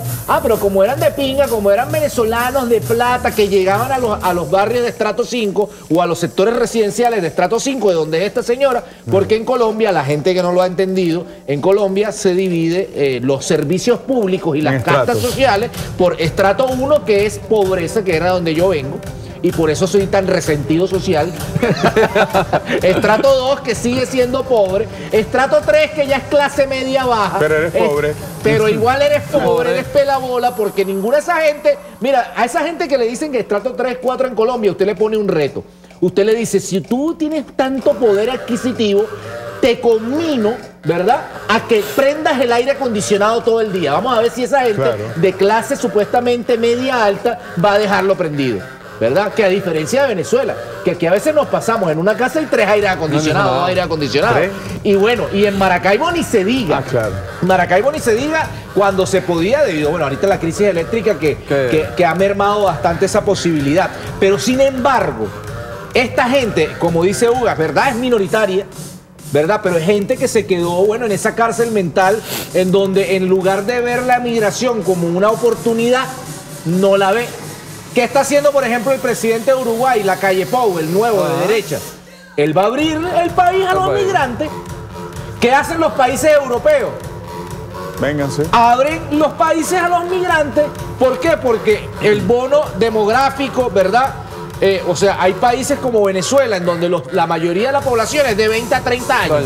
pero como eran de pinga, como eran venezolanos de plata, que llegaban a los barrios de estrato 5 o a los sectores residenciales de estrato 5, de donde es esta señora, porque en Colombia, la gente que no lo ha entendido, en Colombia se divide los servicios públicos y las castas sociales por estrato 1, que es pobreza, que era donde yo vengo, y por eso soy tan resentido social. Estrato 2, que sigue siendo pobre. Estrato 3, que ya es clase media baja. Pero eres pobre. Pero igual eres pobre, eres pelabola, porque ninguna de esa gente... Mira, a esa gente que le dicen que estrato 3, 4 en Colombia, usted le pone un reto. Usted le dice, si tú tienes tanto poder adquisitivo, te conmino, ¿verdad?, a que prendas el aire acondicionado todo el día. Vamos a ver si esa gente de clase supuestamente media alta va a dejarlo prendido, ¿verdad? Que a diferencia de Venezuela, que aquí a veces nos pasamos en una casa y 3 aire acondicionado, 2 aire acondicionado. Y bueno, y en Maracaibo ni se diga. Maracaibo ni se diga, cuando se podía, debido, bueno, ahorita la crisis eléctrica que ha mermado bastante esa posibilidad. Pero sin embargo, esta gente, como dice Hugo, ¿verdad?, es minoritaria, ¿verdad? Pero es gente que se quedó, bueno, en esa cárcel mental, en donde en lugar de ver la migración como una oportunidad, no la ve. ¿Qué está haciendo, por ejemplo, el presidente de Uruguay, la calle Pau, el nuevo de derecha? Él va a abrir el país a los migrantes. ¿Qué hacen los países europeos? Vénganse. Abren los países a los migrantes. ¿Por qué? Porque el bono demográfico, ¿verdad? O sea, hay países como Venezuela en donde la mayoría de la población es de 20 a 30 años,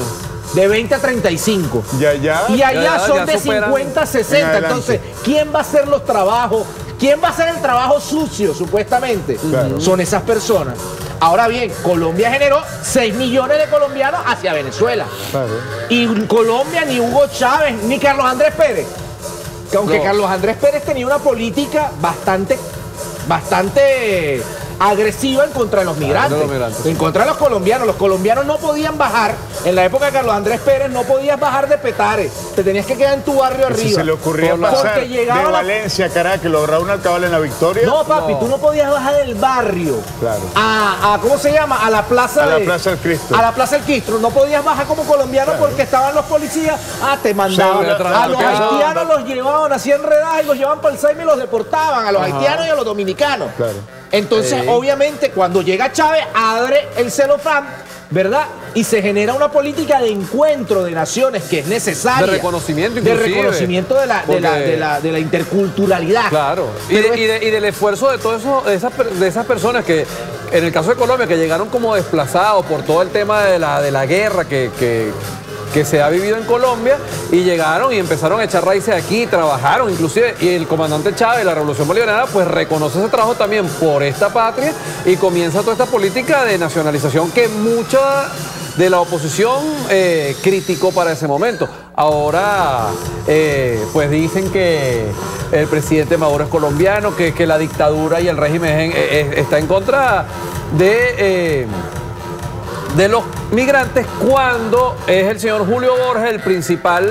de 20 a 35. Y allá son de 50 a 60. Entonces, ¿quién va a hacer los trabajos? ¿Quién va a hacer el trabajo sucio, supuestamente? Son esas personas. Ahora bien, Colombia generó 6 millones de colombianos hacia Venezuela. Y Colombia, ni Hugo Chávez, ni Carlos Andrés Pérez. Que aunque Carlos Andrés Pérez tenía una política bastante agresiva en contra de los migrantes, en contra de los colombianos. Los colombianos no podían bajar, en la época de Carlos Andrés Pérez no podías bajar de Petare, te tenías que quedar en tu barrio arriba. Si se le ocurría pasar de Valencia a Caracas, lograr un alcabal en la Victoria. No, papi, tú no podías bajar del barrio ¿cómo se llama? A la Plaza del Cristo. No podías bajar como colombiano porque estaban los policías, te mandaban. A los haitianos los llevaban, hacían redadas y los llevaban para el Saime y los deportaban, a los haitianos y a los dominicanos. Entonces, obviamente, cuando llega Chávez, abre el celofán, ¿verdad? Y se genera una política de encuentro de naciones que es necesaria. De reconocimiento, inclusive. De reconocimiento de la interculturalidad. Claro. Y del esfuerzo de todas esas personas que, en el caso de Colombia, que llegaron como desplazados por todo el tema de la guerra que se ha vivido en Colombia, y llegaron y empezaron a echar raíces aquí, trabajaron inclusive, y el comandante Chávez de la Revolución Bolivariana pues reconoce ese trabajo también por esta patria y comienza toda esta política de nacionalización que mucha de la oposición criticó para ese momento. Ahora pues dicen que el presidente Maduro es colombiano, que la dictadura y el régimen está en contra de... de los migrantes, cuando es el señor Julio Borges el principal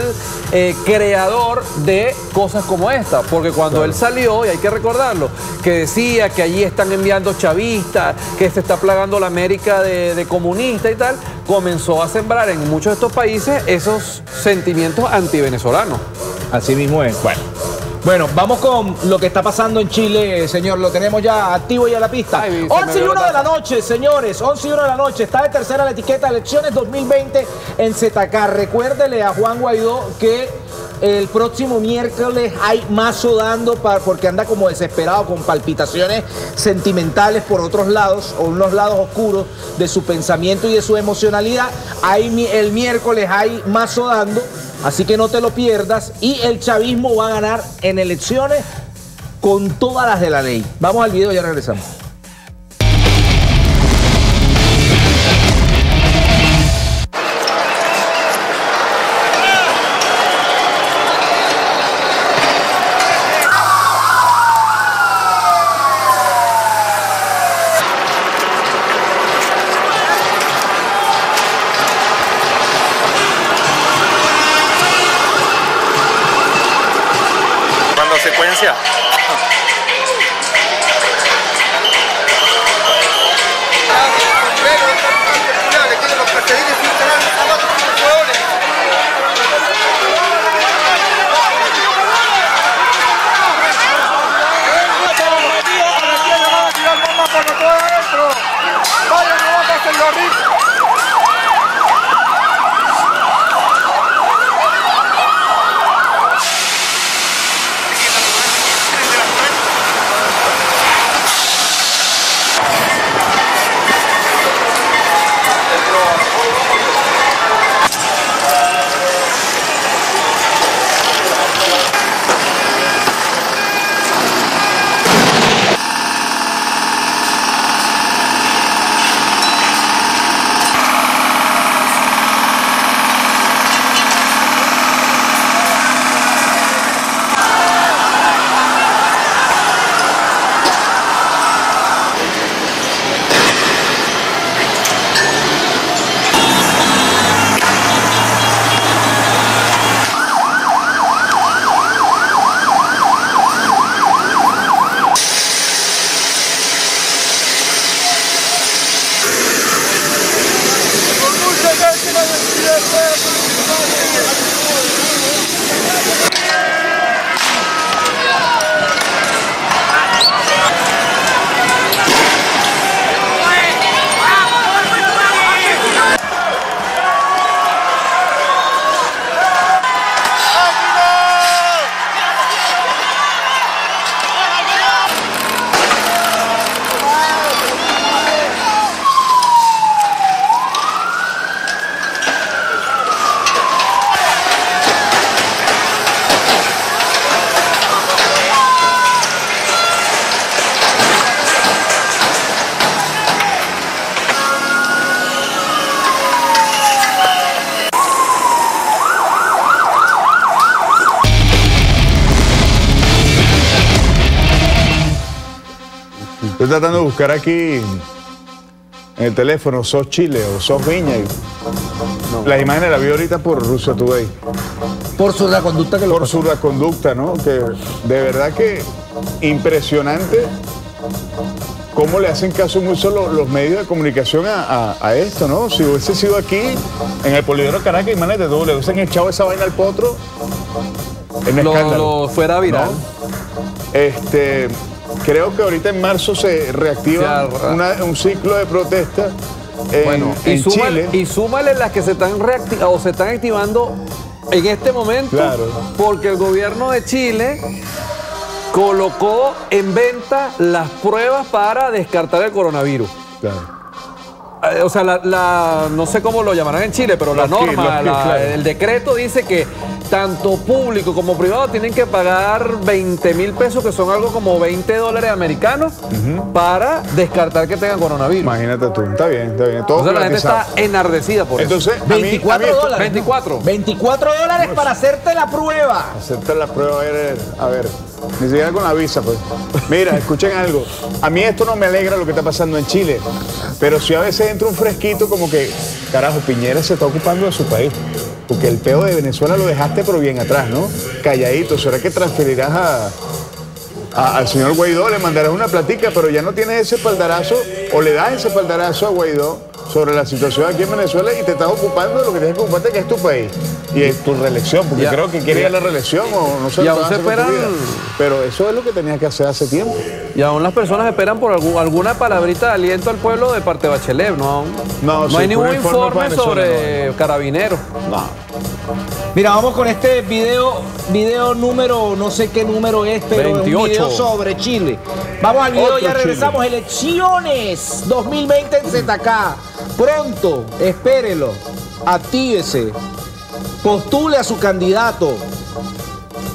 creador de cosas como esta, porque cuando él salió, y hay que recordarlo, que decía que allí están enviando chavistas, que se está plagando la América de comunista y tal, comenzó a sembrar en muchos de estos países esos sentimientos antivenezolanos. Así mismo es. Bueno, vamos con lo que está pasando en Chile, señor. Lo tenemos ya activo y a la pista. 11:01 de la noche, señores. 11:01 de la noche. Está de tercera la etiqueta Elecciones 2020 en ZK. Recuérdele a Juan Guaidó que el próximo miércoles hay mazo dando porque anda como desesperado, con palpitaciones sentimentales por otros lados, o unos lados oscuros de su pensamiento y de su emocionalidad. El miércoles hay mazo dando. Así que no te lo pierdas, y el chavismo va a ganar en elecciones con todas las de la ley. Vamos al video y ya regresamos. Estoy tratando de buscar aquí en el teléfono Sos Chile o Sos Viña. Las imágenes las vi ahorita por Russo Today. Por Zurda Konducta que lo pasó. Por Zurda Konducta, ¿no? Que de verdad que impresionante cómo le hacen caso muy solo los medios de comunicación a esto, ¿no? Si hubiese sido aquí, en el Poliedro Caracas, imagínate todo, le hubiesen echado esa vaina al potro en el escándalo. Lo fuera viral. ¿No? Creo que ahorita en marzo se reactiva un ciclo de protestas en Chile. Y súmale las que se están reactivando o se están activando en este momento, porque el gobierno de Chile colocó en venta las pruebas para descartar el coronavirus. Claro. O sea, no sé cómo lo llamarán en Chile, pero el decreto dice que tanto público como privado tienen que pagar 20.000 pesos, que son algo como $20 americanos, para descartar que tengan coronavirus. Imagínate tú, está bien, está bien. Todo, o sea, la gente está enardecida por eso. Entonces, $24. ¿24 dólares para hacerte la prueba? Hacerte la prueba, a ver. Ni siquiera con la visa, pues. Mira, escuchen algo. A mí esto no me alegra lo que está pasando en Chile, pero si a veces entra un fresquito como que, carajo, Piñera se está ocupando de su país. Porque el peo de Venezuela lo dejaste pero bien atrás, ¿no? Calladito. ¿Será que transferirás al señor Guaidó? Le mandarás una platica, pero ya no tienes ese espaldarazo, o le das ese espaldarazo a Guaidó sobre la situación aquí en Venezuela y te estás ocupando de lo que tienes que ocuparte, que es tu país. Y es tu reelección, porque ya, creo que quiere la reelección o no sé. Y aún se esperan... Pero eso es lo que tenías que hacer hace tiempo. Y aún las personas esperan por alguna palabrita de aliento al pueblo de parte de Bachelet, ¿no? No hay ningún informe sobre Carabineros. No. Mira, vamos con este video número, no sé qué número es, pero 28. Es un video sobre Chile. Vamos al video, ya regresamos. Chile. Elecciones 2020 en ZK. Pronto, espérelo, actívese, postule a su candidato,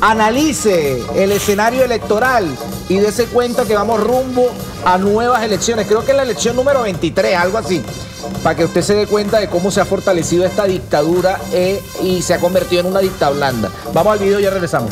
analice el escenario electoral y dése cuenta que vamos rumbo a nuevas elecciones. Creo que es la elección número 23, algo así, para que usted se dé cuenta de cómo se ha fortalecido esta dictadura y se ha convertido en una dicta blanda. Vamos al video y ya regresamos.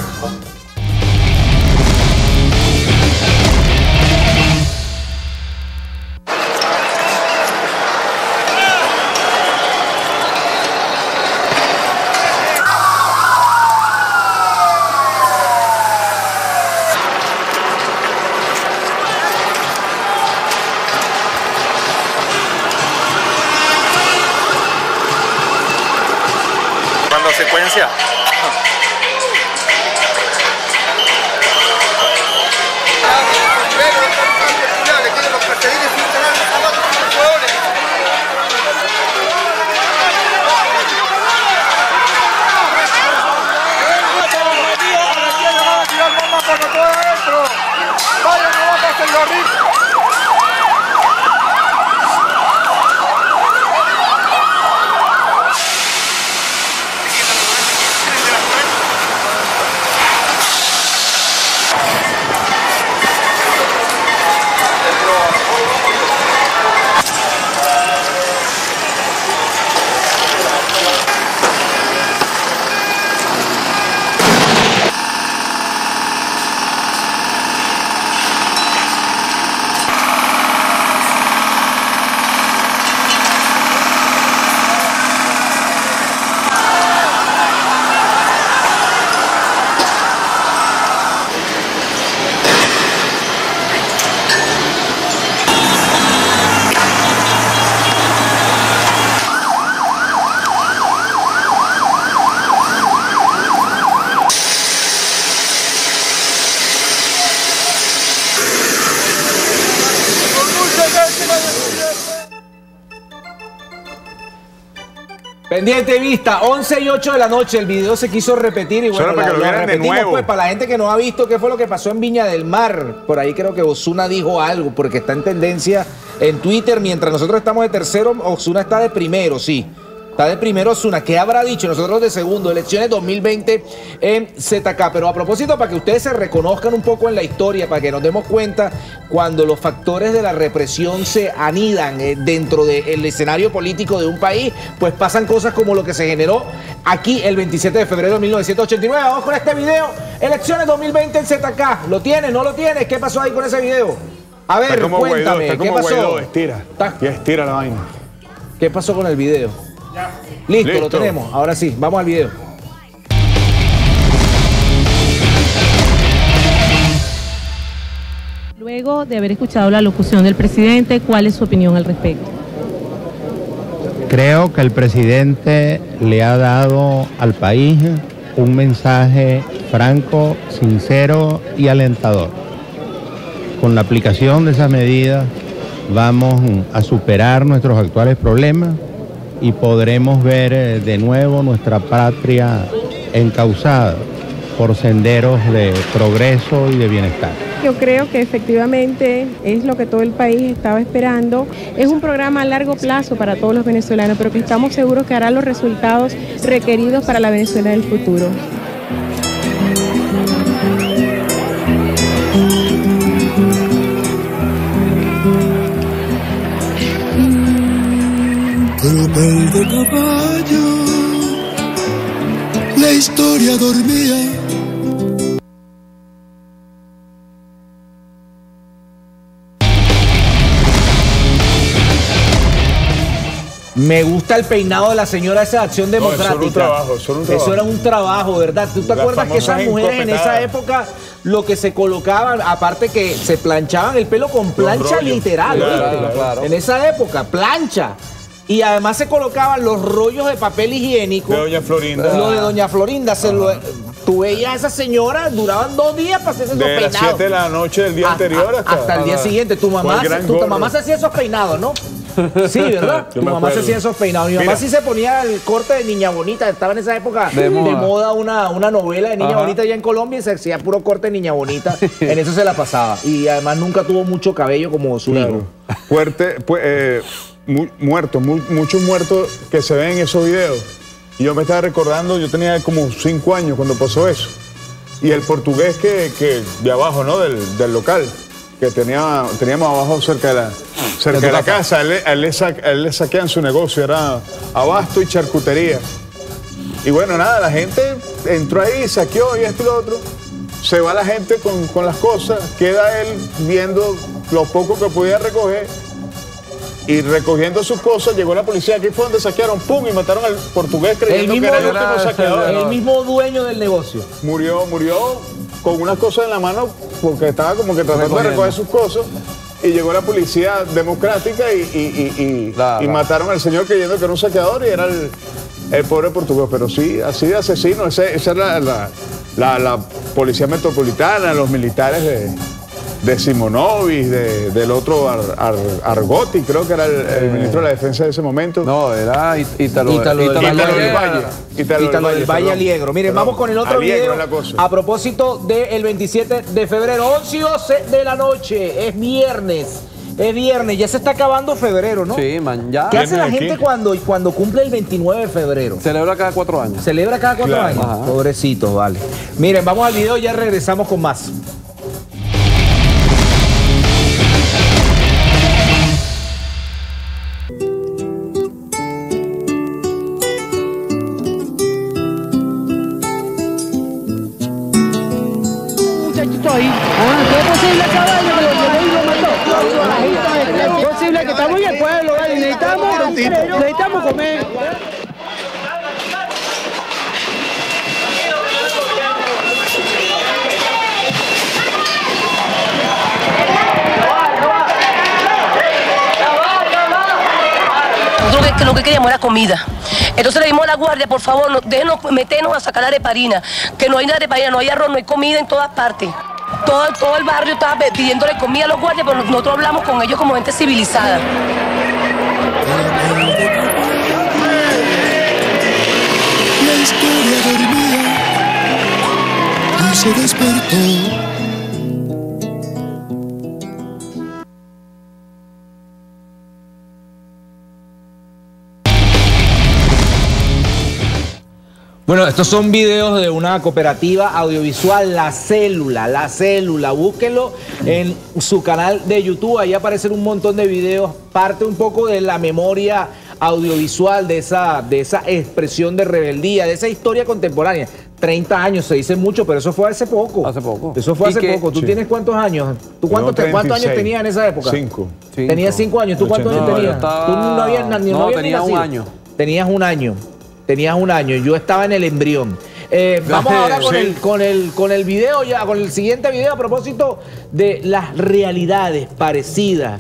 Pendiente vista, 11 y 8 de la noche, el video se quiso repetir y bueno, lo repetimos de nuevo. Pues para la gente que no ha visto qué fue lo que pasó en Viña del Mar, por ahí creo que Ozuna dijo algo, porque está en tendencia en Twitter, mientras nosotros estamos de tercero, Ozuna está de primero, sí, está de primero Ozuna, ¿qué habrá dicho? Nosotros de segundo, elecciones 2020 en ZK, pero a propósito, para que ustedes se reconozcan un poco en la historia, para que nos demos cuenta cuando los factores de la represión se anidan dentro del escenario político de un país, pues pasan cosas como lo que se generó aquí el 27 de febrero de 1989. Vamos con este video, elecciones 2020 en ZK. ¿Lo tienes? ¿No lo tienes? ¿Qué pasó ahí con ese video? A ver, cuéntame, Guaidó, ¿qué pasó? Guaidó, estira. Ya estira la vaina. ¿Qué pasó con el video? Ya. Listo, lo tenemos. Ahora sí, vamos al video. Luego de haber escuchado la locución del presidente, ¿cuál es su opinión al respecto? Creo que el presidente le ha dado al país un mensaje franco, sincero y alentador. Con la aplicación de esas medidas vamos a superar nuestros actuales problemas y podremos ver de nuevo nuestra patria encauzada por senderos de progreso y de bienestar. Yo creo que efectivamente es lo que todo el país estaba esperando. Es un programa a largo plazo para todos los venezolanos, pero que estamos seguros que hará los resultados requeridos para la Venezuela del futuro. Tropel de caballo, la historia dormía. Me gusta el peinado de la señora esa de Acción Democrática. No, eso era un trabajo. Eso era un trabajo, ¿verdad? ¿Tú te acuerdas que esas mujeres en esa época lo que se colocaban, aparte que se planchaban el pelo con plancha literal, claro. En esa época, plancha. Y además se colocaban los rollos de papel higiénico. De Doña Florinda. Lo de Doña Florinda. Tú veías a esa señora, duraban 2 días para hacerse esos peinados. De las 7 de la noche del día anterior hasta el día siguiente. Tu mamá se hacía esos peinados, ¿no? Sí, ¿verdad? Tu mamá se hacía esos peinados. Mi mamá sí se ponía el corte de Niña Bonita. Estaba en esa época de moda una novela de Niña Bonita allá en Colombia y se hacía puro corte de Niña Bonita. En eso se la pasaba. Y además nunca tuvo mucho cabello como su hijo. Fuerte, pues... muchos muertos que se ven en esos videos. Y yo me estaba recordando, yo tenía como 5 años cuando pasó eso. Y el portugués que de abajo, ¿no? Del local, que teníamos abajo cerca de la casa. A él le saquean su negocio, era abasto y charcutería. Y bueno, nada, la gente entró ahí, saqueó y esto y lo otro. Se va la gente con las cosas, queda él viendo lo poco que podía recoger. Y recogiendo sus cosas, llegó la policía. Aquí fue donde saquearon, pum, y mataron al portugués creyendo que era el último saqueador. El mismo dueño del negocio. Murió con unas cosas en la mano porque estaba como que tratando de recoger sus cosas. Y llegó la policía democrática y mataron al señor creyendo que era un saqueador y era el pobre portugués. Pero sí, así de asesino. Esa era la policía metropolitana, los militares de Simonovic, del otro Argotti, creo que era el ministro de la Defensa de ese momento. No, era Ítalo del Valle Aliegro. Miren, vamos con el otro video a propósito del 27 de febrero, 11 y 12 de la noche, es viernes. Es viernes, ya se está acabando febrero, ¿no? Sí, man, ya. ¿Qué hace la gente cuando cumple el 29 de febrero? Celebra cada 4 años. Celebra cada 4 años. Ajá. Pobrecitos, vale. Miren, vamos al video, ya regresamos con más. Necesitamos comer. Nosotros lo que queríamos era comida. Entonces le dimos a la guardia, por favor, déjenos meternos a sacar areparina. Que no hay nada de areparina, no hay arroz, no hay comida en todas partes. Todo el barrio estaba pidiéndole comida a los guardias, pero nosotros hablamos con ellos como gente civilizada. La historia dormía y se despertó. Bueno, estos son videos de una cooperativa audiovisual, La Célula. Búsquenlo en su canal de YouTube. Ahí aparecen un montón de videos. Parte un poco de la memoria audiovisual, de esa expresión de rebeldía, de esa historia contemporánea. 30 años, se dice mucho, pero eso fue hace poco. Hace poco. Eso fue hace poco. ¿Tú tienes cuántos años? ¿Tú cuántos años tenías en esa época? 5. Tenías 5 años. ¿Tú cuántos años tenías? Tú no habías nacido. No, tenía un año. Tenías un año. Tenías un año, yo estaba en el embrión. Vamos ahora con el video ya, con el siguiente video a propósito de las realidades parecidas,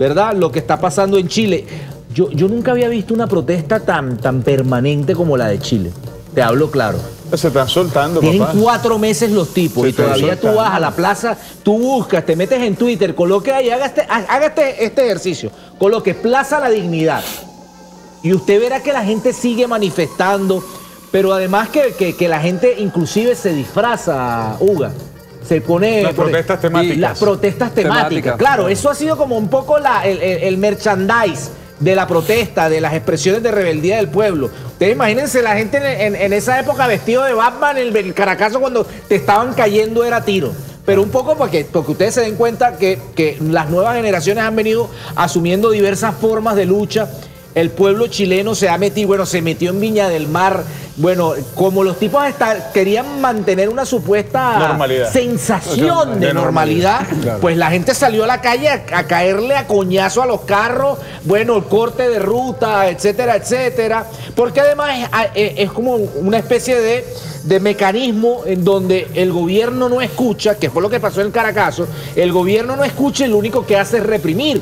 ¿verdad? Lo que está pasando en Chile. Yo nunca había visto una protesta tan permanente como la de Chile. Te hablo claro. Se están soltando, papá. Tienen 4 meses los tipos y todavía tú vas a la plaza, tú buscas, te metes en Twitter, coloque ahí, hágate este ejercicio. Coloque Plaza La Dignidad. Y usted verá que la gente sigue manifestando, pero además que la gente inclusive se disfraza, Uga. Se pone... Las protestas temáticas. Las protestas temáticas. Claro, eso ha sido como un poco el merchandise de la protesta, de las expresiones de rebeldía del pueblo. Ustedes imagínense la gente en esa época vestido de Batman, el Caracazo cuando te estaban cayendo era tiro. Pero un poco porque ustedes se den cuenta que las nuevas generaciones han venido asumiendo diversas formas de lucha. El pueblo chileno se ha metido, bueno, se metió en Viña del Mar, Bueno, como los tipos querían mantener una supuesta normalidad, sensación de normalidad, claro, pues la gente salió a la calle a caerle a coñazo a los carros, bueno, el corte de ruta, etcétera, etcétera, porque además es como una especie de mecanismo en donde el gobierno no escucha, que fue lo que pasó en Caracas, el gobierno no escucha y lo único que hace es reprimir,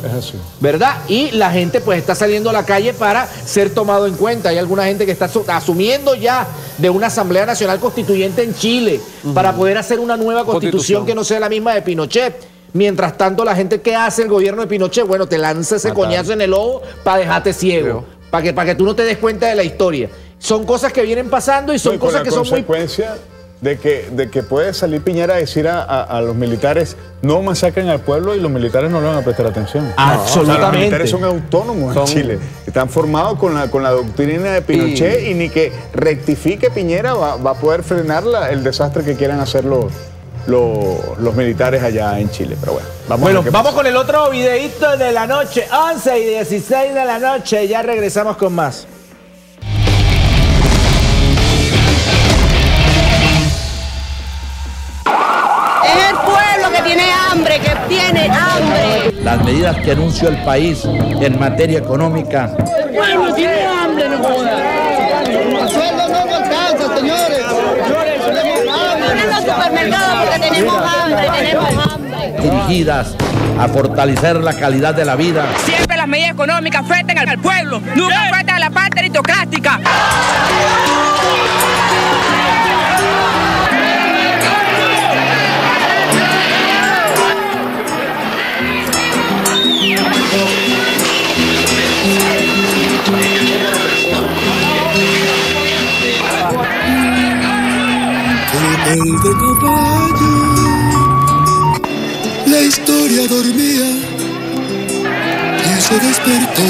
¿verdad? Y la gente pues está saliendo a la calle para ser tomado en cuenta. Hay alguna gente que está asumiendo ya de una Asamblea Nacional Constituyente en Chile, para poder hacer una nueva constitución que no sea la misma de Pinochet. Mientras tanto, la gente que hace el gobierno de Pinochet, bueno, te lanza ese coñazo en el ojo para dejarte ciego, para que tú no te des cuenta de la historia. Son cosas que vienen pasando y son cosas que son muy... De que puede salir Piñera a decir a los militares, no masacren al pueblo, y los militares no le van a prestar atención. Absolutamente. O sea, los militares son autónomos en Chile. Están formados con la doctrina de Pinochet, y ni que rectifique Piñera va a poder frenar el desastre que quieran hacer los militares allá en Chile. Pero bueno, vamos con el otro videíto de la noche, 11:16 de la noche. Ya regresamos con más. Las medidas que anunció el país en materia económica. El pueblo tiene hambre, no joda. El sueldo no alcanza, señores. Vayan al supermercado porque tenemos hambre. Dirigidas a fortalecer la calidad de la vida. Siempre las medidas económicas afectan al pueblo, nunca afectan a la parte aristocrática. De caballo, la historia dormía y se despertó.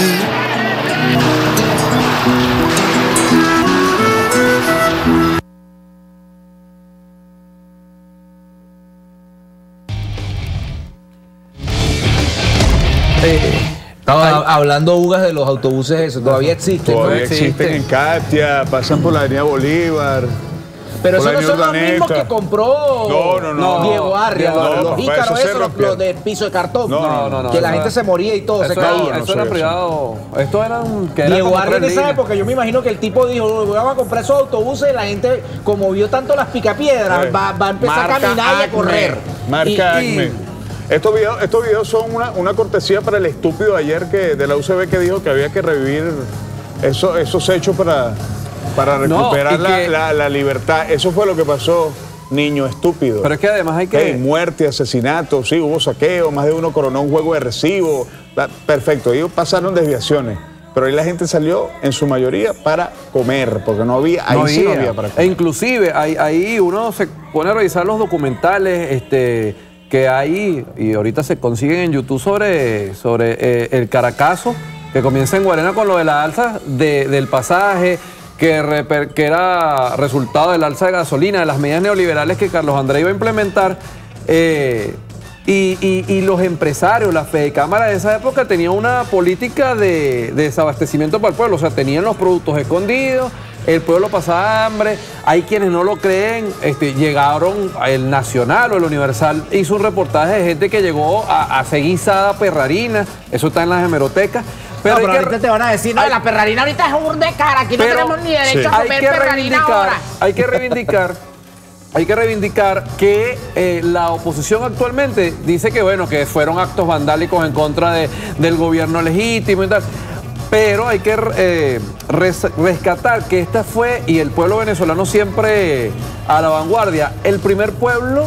Hablando Ugas de los autobuses, eso todavía existen. Todavía existen en Katia, pasan por la avenida Bolívar. Pero esos no son los mismos que compró Diego Arria, los ícaros esos, los de piso de cartón, que la gente se moría y todo, se caía. Eso era privado. Esto eran... Diego Arria en esa época, yo me imagino que el tipo dijo, vamos a comprar esos autobuses, y la gente, como vio tanto las picapiedras, va a empezar a caminar y a correr. Marca Acme. Estos videos son una cortesía para el estúpido ayer de la UCB que dijo que había que revivir esos hechos para recuperar la libertad. Eso fue lo que pasó, niño estúpido. Pero es que además hay que... muerte, asesinato, sí, hubo saqueo, más de uno coronó un juego de recibo. Perfecto, ellos pasaron desviaciones. Pero ahí la gente salió en su mayoría para comer, porque no había para comer. E inclusive ahí uno se pone a revisar los documentales, que hay, y ahorita se consiguen en YouTube, sobre el Caracazo, que comienza en Guarena con lo de la alza del pasaje, que era resultado del alza de gasolina, de las medidas neoliberales que Carlos Andrés iba a implementar, y los empresarios, la Fedecámara de esa época tenía una política de desabastecimiento para el pueblo, o sea, tenían los productos escondidos, el pueblo pasaba hambre. Hay quienes no lo creen, llegaron, el Nacional o el Universal hizo un reportaje de gente que llegó a ser guisada perrarina, eso está en las hemerotecas. Pero ahorita te van a decir, la perrarina ahorita es un burro de cara, aquí no tenemos ni derecho a comer perrarina ahora. Hay que reivindicar que la oposición actualmente dice que, bueno, que fueron actos vandálicos en contra del gobierno legítimo y tal. Pero hay que rescatar que esta fue, y el pueblo venezolano siempre a la vanguardia, el primer pueblo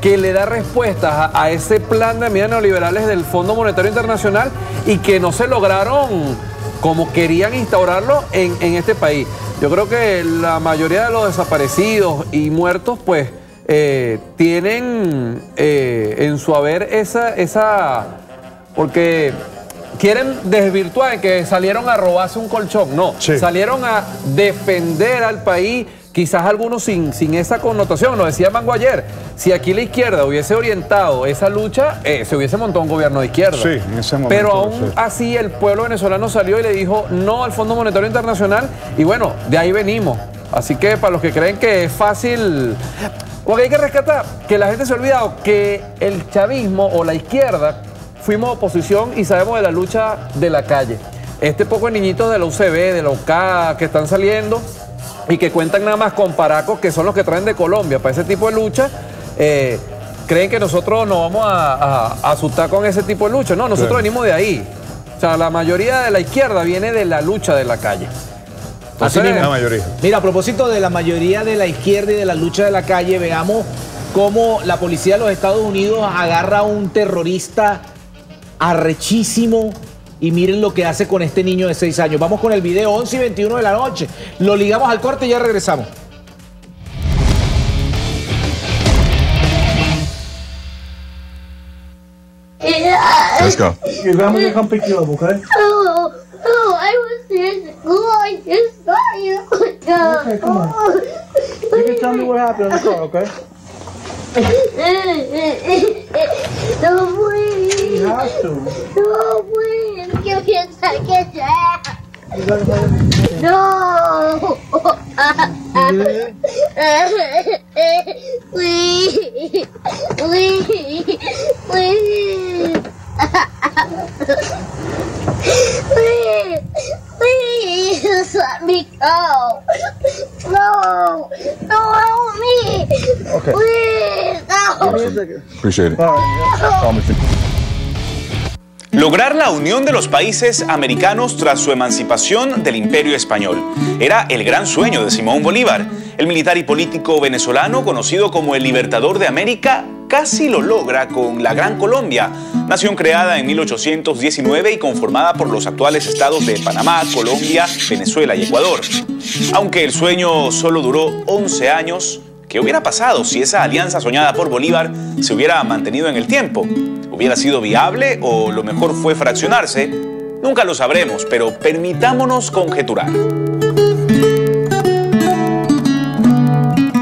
que le da respuestas a ese plan de medidas neoliberales del Fondo Monetario Internacional, y que no se lograron como querían instaurarlo en este país. Yo creo que la mayoría de los desaparecidos y muertos, pues, tienen en su haber esa... porque... quieren desvirtuar que salieron a robarse un colchón. No, salieron a defender al país, quizás algunos sin esa connotación. Lo decía Mango ayer, si aquí la izquierda hubiese orientado esa lucha, se hubiese montado un gobierno de izquierda. Sí, en ese momento. Pero aún así el pueblo venezolano salió y le dijo no al Fondo Monetario Internacional, y bueno, de ahí venimos. Así que para los que creen que es fácil... Porque hay que rescatar que la gente se ha olvidado que el chavismo o la izquierda fuimos oposición y sabemos de la lucha de la calle. Este poco de niñitos de la UCB, de la OK, que están saliendo y que cuentan nada más con paracos, que son los que traen de Colombia para ese tipo de lucha, creen que nosotros nos vamos a asustar con ese tipo de lucha. No, nosotros venimos de ahí. O sea, la mayoría de la izquierda viene de la lucha de la calle. Así mismo. La mayoría. Mira, a propósito de la mayoría de la izquierda y de la lucha de la calle, veamos cómo la policía de los Estados Unidos agarra a un terrorista arrechísimo y miren lo que hace con este niño de 6 años. Vamos con el video, 11:21 de la noche. Lo ligamos al corte y ya regresamos. Let's go. Your grandma will come pick you up, okay? Oh, oh, I was in school. I just saw you. Okay, come on. You can tell me what happened on the car, okay? No, please. You have to. No, please. You can't get that. You gotta go with me. No. Please. Please. Please. Please, please, just let me go. No, no, help me. Okay. Please, no. Appreciate it. Lograr la unión de los países americanos tras su emancipación del Imperio Español era el gran sueño de Simón Bolívar. El militar y político venezolano, conocido como el Libertador de América, casi lo logra con la Gran Colombia, nación creada en 1819 y conformada por los actuales estados de Panamá, Colombia, Venezuela y Ecuador. Aunque el sueño solo duró 11 años, ¿qué hubiera pasado si esa alianza soñada por Bolívar se hubiera mantenido en el tiempo? ¿Hubiera sido viable o lo mejor fue fraccionarse? Nunca lo sabremos, pero permitámonos conjeturar.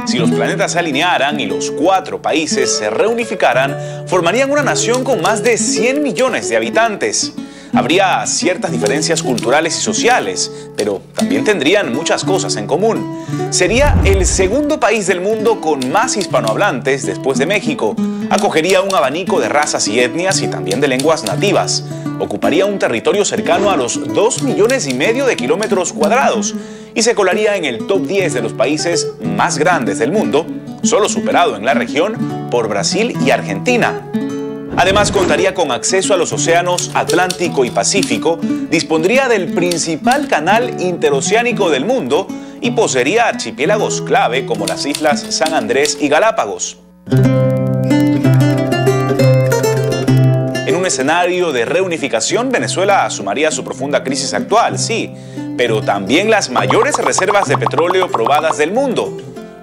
Si los planetas se alinearan y los 4 países se reunificaran, formarían una nación con más de 100 millones de habitantes. Habría ciertas diferencias culturales y sociales, pero también tendrían muchas cosas en común. Sería el segundo país del mundo con más hispanohablantes después de México. Acogería un abanico de razas y etnias y también de lenguas nativas. Ocuparía un territorio cercano a los 2,5 millones de kilómetros cuadrados y se colaría en el top 10 de los países más grandes del mundo, solo superado en la región por Brasil y Argentina. Además, contaría con acceso a los océanos Atlántico y Pacífico, dispondría del principal canal interoceánico del mundo y poseería archipiélagos clave como las islas San Andrés y Galápagos. En un escenario de reunificación, Venezuela sumaría su profunda crisis actual, sí, pero también las mayores reservas de petróleo probadas del mundo,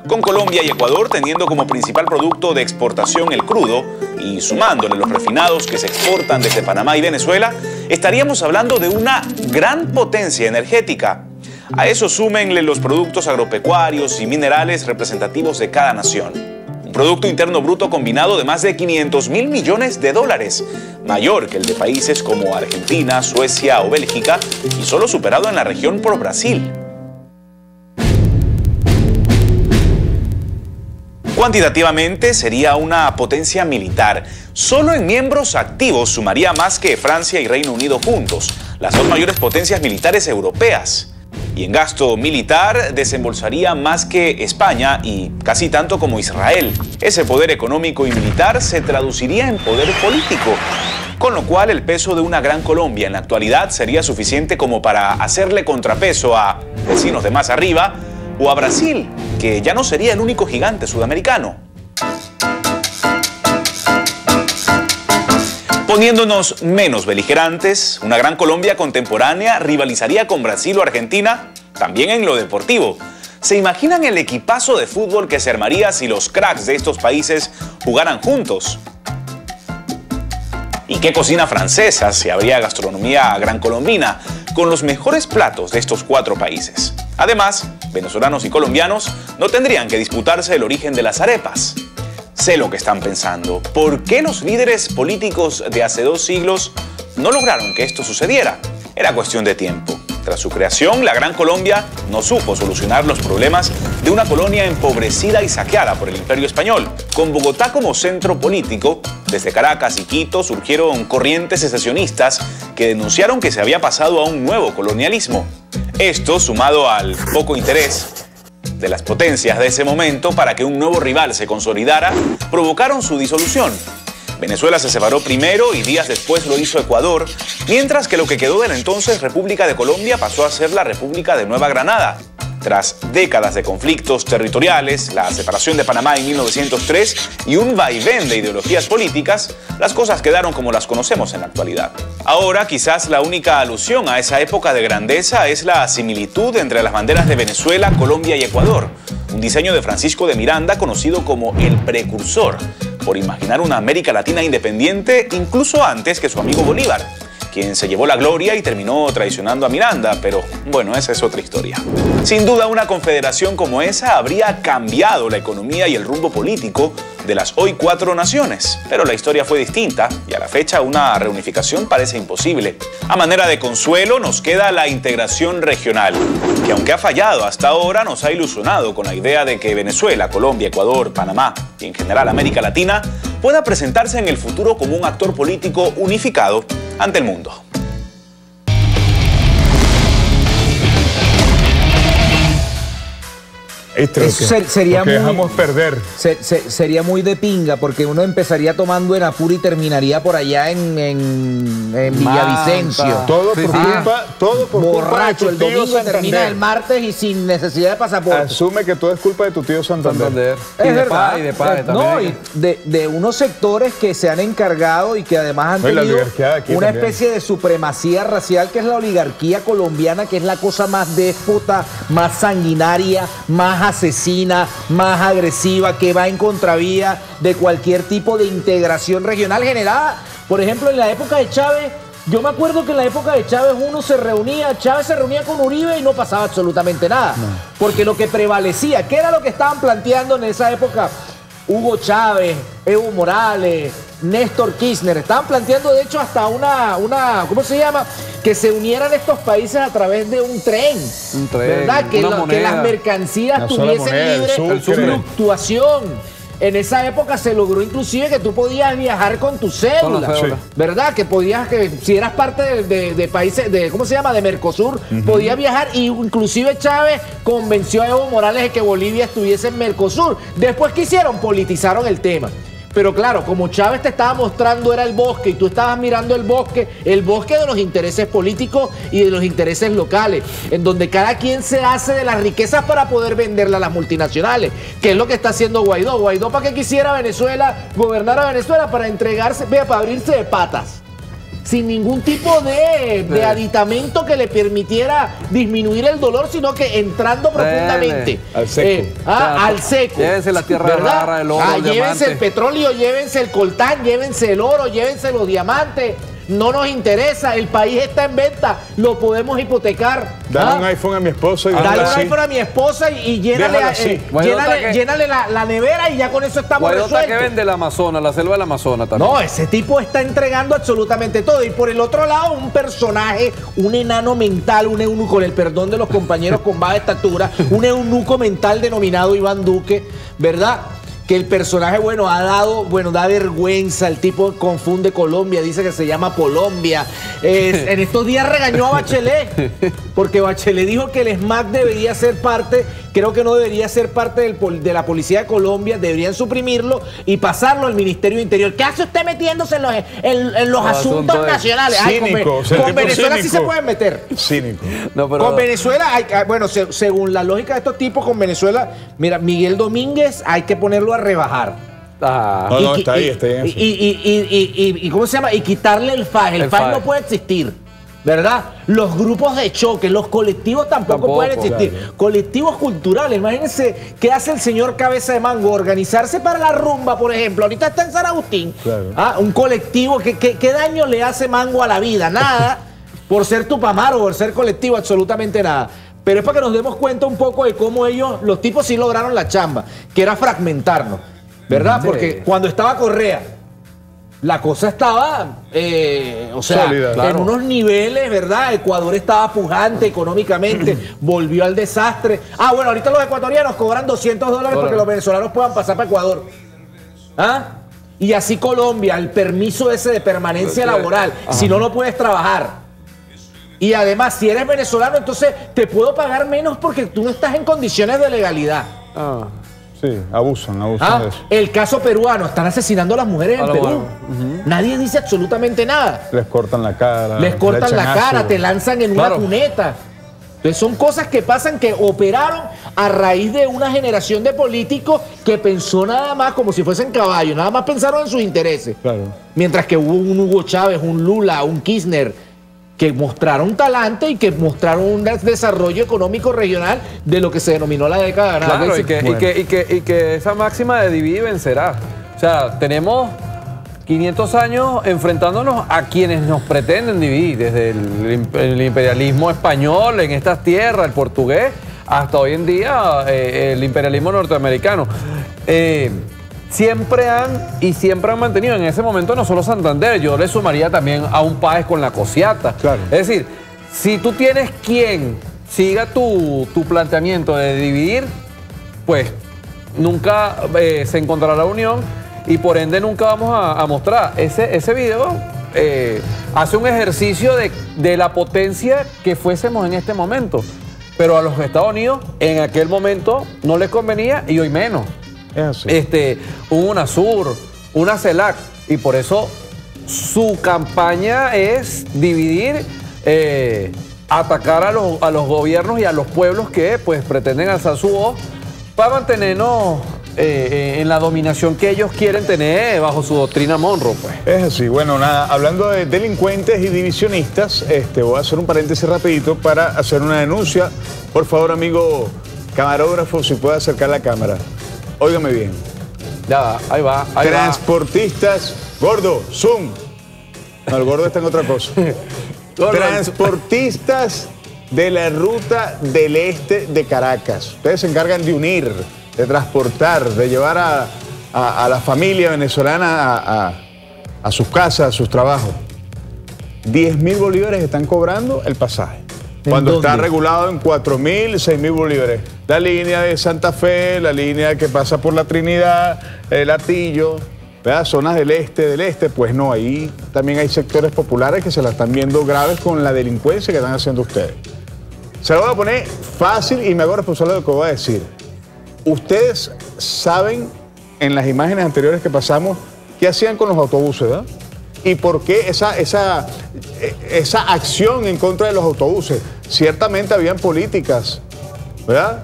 con Colombia y Ecuador teniendo como principal producto de exportación el crudo y sumándole los refinados que se exportan desde Panamá y Venezuela, estaríamos hablando de una gran potencia energética. A eso súmenle los productos agropecuarios y minerales representativos de cada nación. Un producto interno bruto combinado de más de 500.000 millones de dólares, mayor que el de países como Argentina, Suecia o Bélgica y solo superado en la región por Brasil. Cuantitativamente sería una potencia militar. Solo en miembros activos sumaría más que Francia y Reino Unido juntos, las 2 mayores potencias militares europeas. Y en gasto militar desembolsaría más que España y casi tanto como Israel. Ese poder económico y militar se traduciría en poder político, con lo cual el peso de una Gran Colombia en la actualidad sería suficiente como para hacerle contrapeso a vecinos de más arriba, o a Brasil, que ya no sería el único gigante sudamericano. Poniéndonos menos beligerantes, una Gran Colombia contemporánea rivalizaría con Brasil o Argentina, también en lo deportivo. ¿Se imaginan el equipazo de fútbol que se armaría si los cracks de estos países jugaran juntos? ¿Y qué cocina francesa si habría gastronomía gran colombina con los mejores platos de estos 4 países? Además, venezolanos y colombianos no tendrían que disputarse el origen de las arepas. Sé lo que están pensando. ¿Por qué los líderes políticos de hace 2 siglos no lograron que esto sucediera? Era cuestión de tiempo. Tras su creación, la Gran Colombia no supo solucionar los problemas de una colonia empobrecida y saqueada por el Imperio Español. Con Bogotá como centro político, desde Caracas y Quito surgieron corrientes secesionistas que denunciaron que se había pasado a un nuevo colonialismo. Esto, sumado al poco interés de las potencias de ese momento para que un nuevo rival se consolidara, provocaron su disolución. Venezuela se separó primero y días después lo hizo Ecuador, mientras que lo que quedó de la entonces República de Colombia pasó a ser la República de Nueva Granada. Tras décadas de conflictos territoriales, la separación de Panamá en 1903 y un vaivén de ideologías políticas, las cosas quedaron como las conocemos en la actualidad. Ahora, quizás la única alusión a esa época de grandeza es la similitud entre las banderas de Venezuela, Colombia y Ecuador, un diseño de Francisco de Miranda conocido como el precursor, por imaginar una América Latina independiente incluso antes que su amigo Bolívar, quien se llevó la gloria y terminó traicionando a Miranda, pero bueno, esa es otra historia. Sin duda, una confederación como esa habría cambiado la economía y el rumbo político de las hoy 4 naciones, pero la historia fue distinta y a la fecha una reunificación parece imposible. A manera de consuelo nos queda la integración regional, que aunque ha fallado hasta ahora, nos ha ilusionado con la idea de que Venezuela, Colombia, Ecuador, Panamá y en general América Latina pueda presentarse en el futuro como un actor político unificado ante el mundo. Sería muy de pinga, porque uno empezaría tomando en Apure y terminaría por allá en Villavicencio. Todo por culpa de tu tío el domingo Santander. Termina el martes y sin necesidad de pasaporte. Asume que todo es culpa de tu tío Santander. Y de unos sectores que se han encargado y que además han tenido una especie de supremacía racial, que es la oligarquía colombiana, que es la cosa más déspota, más sanguinaria, más asesina, más agresiva, que va en contravía de cualquier tipo de integración regional generada, por ejemplo, en la época de Chávez. Yo me acuerdo que en la época de Chávez Chávez se reunía con Uribe y no pasaba absolutamente nada, porque lo que prevalecía, que era lo que estaban planteando en esa época Hugo Chávez, Evo Morales, Néstor Kirchner, estaban planteando de hecho hasta una ¿cómo se llama? Que se unieran estos países a través de un tren, ¿verdad? Que las mercancías tuviesen libre fluctuación. En esa época se logró inclusive que tú podías viajar con tu cédula, ¿verdad? Que podías, que si eras parte de países, de ¿cómo se llama? De Mercosur, podías viajar, y inclusive Chávez convenció a Evo Morales de que Bolivia estuviese en Mercosur. Después, ¿qué hicieron? Politizaron el tema. Pero claro, como Chávez te estaba mostrando era el bosque y tú estabas mirando el bosque de los intereses políticos y de los intereses locales, en donde cada quien se hace de las riquezas para poder venderlas a las multinacionales, que es lo que está haciendo Guaidó. Guaidó, ¿para qué quisiera Venezuela gobernar a Venezuela? Para entregarse, para abrirse de patas, sin ningún tipo de aditamento que le permitiera disminuir el dolor, sino que entrando profundamente. Al seco. Al seco. Llévense la tierra rara, el oro, el diamante. Llévense el petróleo, llévense el coltán, llévense el oro, llévense los diamantes. No nos interesa, el país está en venta, lo podemos hipotecar. Dale un iPhone a mi esposa y dale un iPhone a mi esposa y llénale la nevera y ya con eso estamos resueltos. Que vende el Amazonas, la selva del Amazonas también. No, ese tipo está entregando absolutamente todo. Y por el otro lado, un personaje, un enano mental, un eunuco, con el perdón de los compañeros con baja estatura, un eunuco mental denominado Iván Duque, ¿verdad? Que el personaje, bueno, da vergüenza. El tipo confunde Colombia, dice que se llama Polombia. En estos días regañó a Bachelet, porque Bachelet dijo que el SMAC debería ser parte, creo que no debería ser parte de la Policía de Colombia, deberían suprimirlo y pasarlo al Ministerio Interior. ¿Qué hace usted metiéndose en los asuntos nacionales? Cínico. Con Venezuela sí se pueden meter. Cínico. No, pero con Venezuela, bueno, según la lógica de estos tipos, con Venezuela, mira, Miguel Domínguez hay que ponerlo a rebajar. ¿Cómo se llama? Y quitarle el FAI. El FAI no puede existir, ¿verdad? Los grupos de choque, los colectivos tampoco pueden existir. Claro. Colectivos culturales, imagínense qué hace el señor Cabeza de Mango, organizarse para la rumba, por ejemplo. Ahorita está en San Agustín. Claro. Un colectivo, ¿qué daño le hace Mango a la vida? Nada, por ser Tupamaro, por ser colectivo, absolutamente nada. Pero es para que nos demos cuenta un poco de cómo ellos, los tipos, sí lograron la chamba, que era fragmentarnos, ¿verdad? Porque cuando estaba Correa, la cosa estaba, o sea, sólida, claro, en unos niveles, ¿verdad? Ecuador estaba pujante económicamente, volvió al desastre. Ah, bueno, ahorita los ecuatorianos cobran $200 porque los venezolanos puedan pasar para Ecuador. ¿Ah? Y así Colombia, el permiso ese de permanencia laboral, si no, no puedes trabajar. Y además, si eres venezolano, entonces te puedo pagar menos porque tú no estás en condiciones de legalidad. Ah, sí, abusan de eso. El caso peruano, están asesinando a las mujeres en Perú. Nadie dice absolutamente nada. Les cortan la cara. Les cortan la cara, te lanzan en una cuneta. Entonces son cosas que pasan, que operaron a raíz de una generación de políticos que pensó nada más como si fuesen caballos, nada más pensaron en sus intereses. Claro. Mientras que hubo un Hugo Chávez, un Lula, un Kirchner, que mostraron talante y que mostraron un desarrollo económico regional de lo que se denominó la década de Claro, Nancy. Y que esa máxima de divide y vencerá. O sea, tenemos 500 años enfrentándonos a quienes nos pretenden dividir, desde el imperialismo español en estas tierras, el portugués, hasta hoy en día el imperialismo norteamericano. Siempre han mantenido, en ese momento no solo Santander, yo le sumaría también a un país con la Cosiata. Claro. Es decir, si tú tienes quien siga tu planteamiento de dividir, pues nunca se encontrará la unión y por ende nunca vamos a mostrar. Ese video hace un ejercicio de la potencia que fuésemos en este momento, pero a los Estados Unidos en aquel momento no les convenía y hoy menos. Una Sur, una CELAC, y por eso su campaña es dividir, atacar a los gobiernos y a los pueblos que pues pretenden alzar su voz para mantenernos en la dominación que ellos quieren tener bajo su doctrina Monroe, pues. Es así. Bueno, nada, hablando de delincuentes y divisionistas, voy a hacer un paréntesis rapidito para hacer una denuncia. Por favor, amigo camarógrafo, si puede acercar la cámara. Óigame bien. Ya, ahí va, ahí Transportistas, va. Gordo, zoom. No, el gordo está en otra cosa. Transportistas de la ruta del este de Caracas. Ustedes se encargan de unir, de transportar, de llevar a la familia venezolana a sus casas, a sus trabajos. 10.000 bolívares están cobrando el pasaje. Cuando está regulado en 4.000, 6.000 bolívares. La línea de Santa Fe, la línea que pasa por la Trinidad, el Hatillo, ¿verdad? Zonas del este, pues no, ahí también hay sectores populares que se la están viendo graves con la delincuencia que están haciendo ustedes. Se lo voy a poner fácil y me hago responsable de lo que voy a decir. Ustedes saben, en las imágenes anteriores que pasamos, qué hacían con los autobuses, ¿verdad? Y por qué esa acción en contra de los autobuses. Ciertamente habían políticas, ¿verdad?,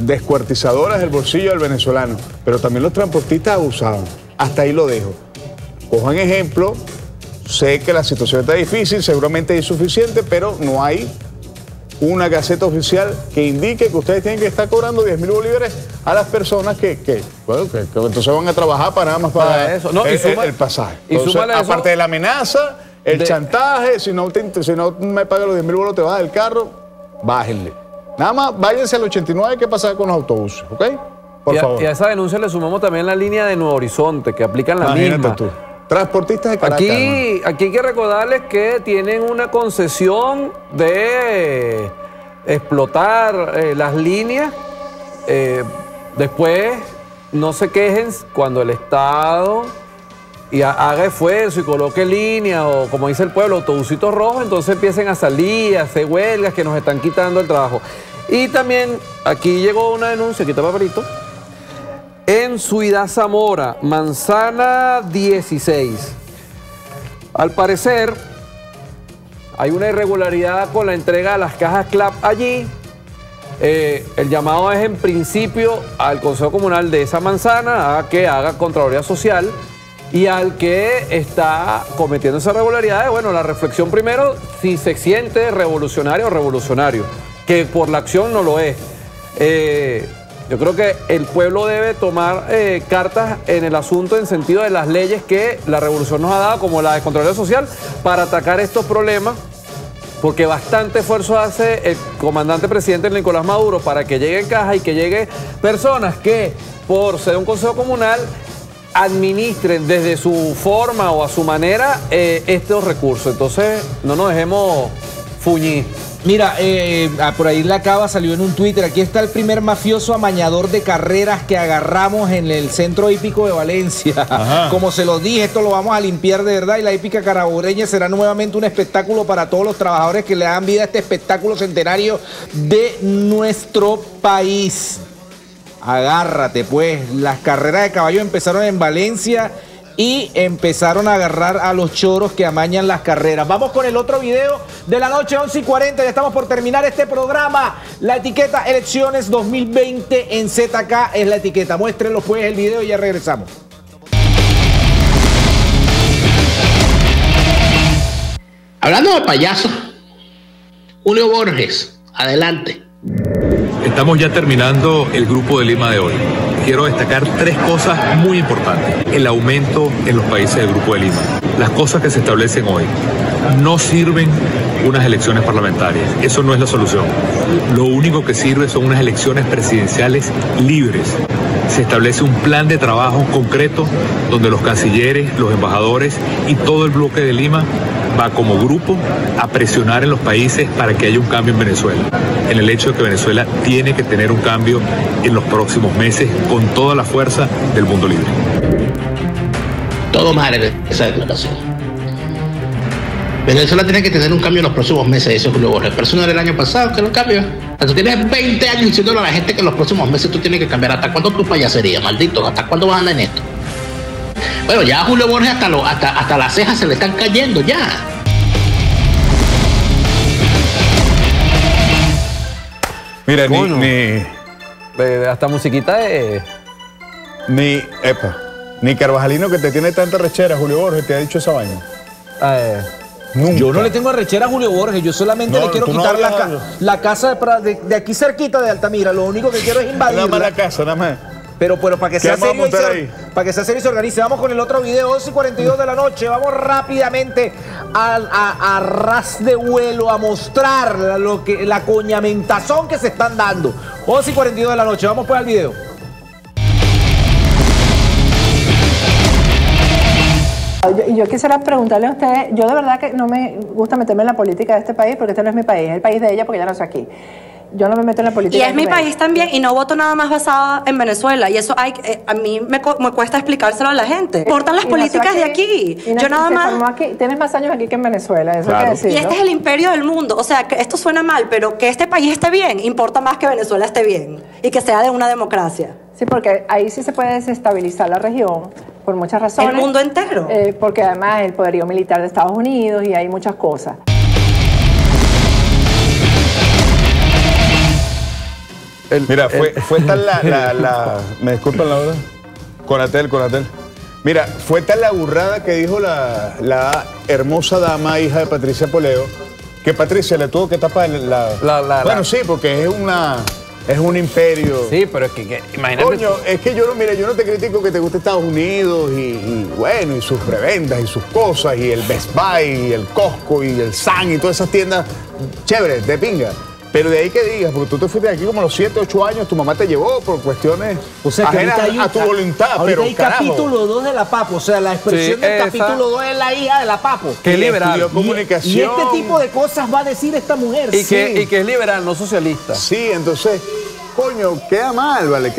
descuartizadoras del bolsillo del venezolano, pero también los transportistas abusaban. Hasta ahí lo dejo. Cojan ejemplo. Sé que la situación está difícil, seguramente es insuficiente, pero no hay una gaceta oficial que indique que ustedes tienen que estar cobrando 10.000 bolívares a las personas que entonces van a trabajar para nada más para eso. No, el pasaje. Entonces, y aparte de la amenaza, el chantaje, si no me pagas los 10.000 bolos te vas del carro, bájenle. Nada más váyanse al 89 que pasa con los autobuses, ¿ok? Por favor. Y a esa denuncia le sumamos también la línea de Nuevo Horizonte, que aplican la misma. Tú. Transportistas de Caracas. Aquí hay que recordarles que tienen una concesión de explotar las líneas. Después no se quejen cuando el Estado haga esfuerzo y coloque líneas o, como dice el pueblo, autobusitos rojos, entonces empiecen a salir, a hacer huelgas que nos están quitando el trabajo. Y también aquí llegó una denuncia, aquí está Paparito. En Ciudad Zamora, Manzana 16. Al parecer, hay una irregularidad con la entrega de las cajas CLAP allí. El llamado es en principio al Consejo Comunal de esa manzana a que haga Contraloría Social y al que está cometiendo esas irregularidades. Bueno, la reflexión primero, si se siente revolucionario o revolucionario, que por la acción no lo es. Yo creo que el pueblo debe tomar cartas en el asunto en sentido de las leyes que la revolución nos ha dado, como la de Contraloría Social, para atacar estos problemas, porque bastante esfuerzo hace el comandante presidente Nicolás Maduro para que lleguen cajas y que lleguen personas que, por ser un consejo comunal, administren desde su forma o a su manera estos recursos. Entonces, no nos dejemos fuñir. Mira, por ahí la cava salió en un Twitter. Aquí está el primer mafioso amañador de carreras que agarramos en el centro hípico de Valencia. Ajá. Como se los dije, esto lo vamos a limpiar de verdad. Y la hípica caraboreña será nuevamente un espectáculo para todos los trabajadores que le dan vida a este espectáculo centenario de nuestro país. Agárrate, pues. Las carreras de caballo empezaron en Valencia y empezaron a agarrar a los choros que amañan las carreras. Vamos con el otro video de la noche, 11:40. Ya estamos por terminar este programa. La etiqueta Elecciones 2020 en ZK es la etiqueta. Muéstrenlo pues el video y ya regresamos. Hablando de payaso, Julio Borges, adelante. Estamos ya terminando el grupo de Lima de hoy. Quiero destacar tres cosas muy importantes. El aumento en los países del Grupo de Lima. Las cosas que se establecen hoy no sirven unas elecciones parlamentarias. Eso no es la solución. Lo único que sirve son unas elecciones presidenciales libres. Se establece un plan de trabajo concreto donde los cancilleres, los embajadores y todo el bloque de Lima va como grupo a presionar en los países para que haya un cambio en Venezuela. En el hecho de que Venezuela tiene que tener un cambio en los próximos meses con toda la fuerza del mundo libre. Todo mal esa declaración. Venezuela tiene que tener un cambio en los próximos meses, dice Julio Borges. Persona del año pasado que no cambió. Tú tienes 20 años diciéndole a la gente que en los próximos meses tú tienes que cambiar. ¿Hasta cuándo tu payasería, maldito? ¿Hasta cuándo vas a andar en esto? Bueno, ya a Julio Borges hasta las cejas se le están cayendo, ya. Mira, hasta musiquita es... Ni Carvajalino, que te tiene tanta rechera, Julio Borges, te ha dicho esa vaina. Nunca. Yo no le tengo rechera a Julio Borges, yo solamente le quiero quitar la casa de aquí cerquita de Altamira, lo único que quiero es invadirla. Nada más la casa, nada más. Pero para que sea serio y se organice. Vamos con el otro video, 11:42 de la noche. Vamos rápidamente a ras de vuelo a mostrar la coñamentazón que se están dando. 11:42 de la noche, vamos pues al video. Yo quisiera preguntarle a ustedes, yo de verdad que no me gusta meterme en la política de este país porque este no es mi país, es el país de ella porque ya no soy aquí. Yo no me meto en la política. Y es mi país también y no voto nada más basado en Venezuela. Y eso a mí me cuesta explicárselo a la gente. Importan las políticas de aquí. Yo nada más... Tienes más años aquí que en Venezuela, eso quiere decir, ¿no? Y este es el imperio del mundo. O sea, que esto suena mal, pero que este país esté bien, importa más que Venezuela esté bien. Y que sea de una democracia. Sí, porque ahí sí se puede desestabilizar la región por muchas razones. El mundo entero. Porque además el poderío militar de Estados Unidos y hay muchas cosas. Mira, fue tal la me disculpan la hora. Conatel. Mira, fue tal la burrada que dijo la hermosa dama, hija de Patricia Poleo, que Patricia le tuvo que tapar bueno, sí, porque es un imperio. Sí, pero es que imagínate. Coño, es que yo no te critico que te guste Estados Unidos y bueno, y sus prebendas y sus cosas, y el Best Buy, y el Costco, y el San, y todas esas tiendas chéveres, de pinga. Pero de ahí que digas, porque tú te fuiste de aquí como a los 7, 8 años, tu mamá te llevó por cuestiones ajenas a tu voluntad, pero hay capítulo 2 de la Papo, o sea, la expresión sí, del capítulo 2 es la hija de la Papo. Que es liberal. Comunicación. Y este tipo de cosas va a decir esta mujer. Y que es liberal, no socialista. Sí, entonces, coño, queda mal, ¿vale?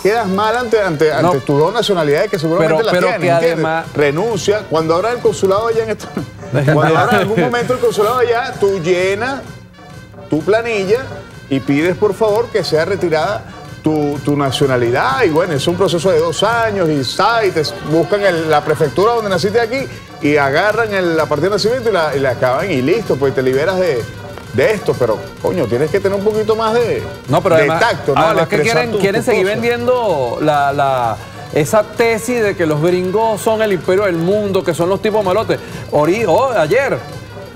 Quedas mal ante tus dos nacionalidades que seguramente las tienes. Además... Renuncia. Cuando abra el consulado allá en esto. Cuando abra en algún momento el consulado allá, tú llenas tu planilla y pides por favor que sea retirada tu nacionalidad, y bueno, es un proceso de 2 años y te buscan la prefectura donde naciste aquí y agarran la partida de nacimiento y la acaban y listo, pues te liberas de esto, pero coño, tienes que tener un poquito más de tacto, ¿no? Además que quieren seguir vendiendo esa tesis de que los gringos son el imperio del mundo, que son los tipos malotes. Ayer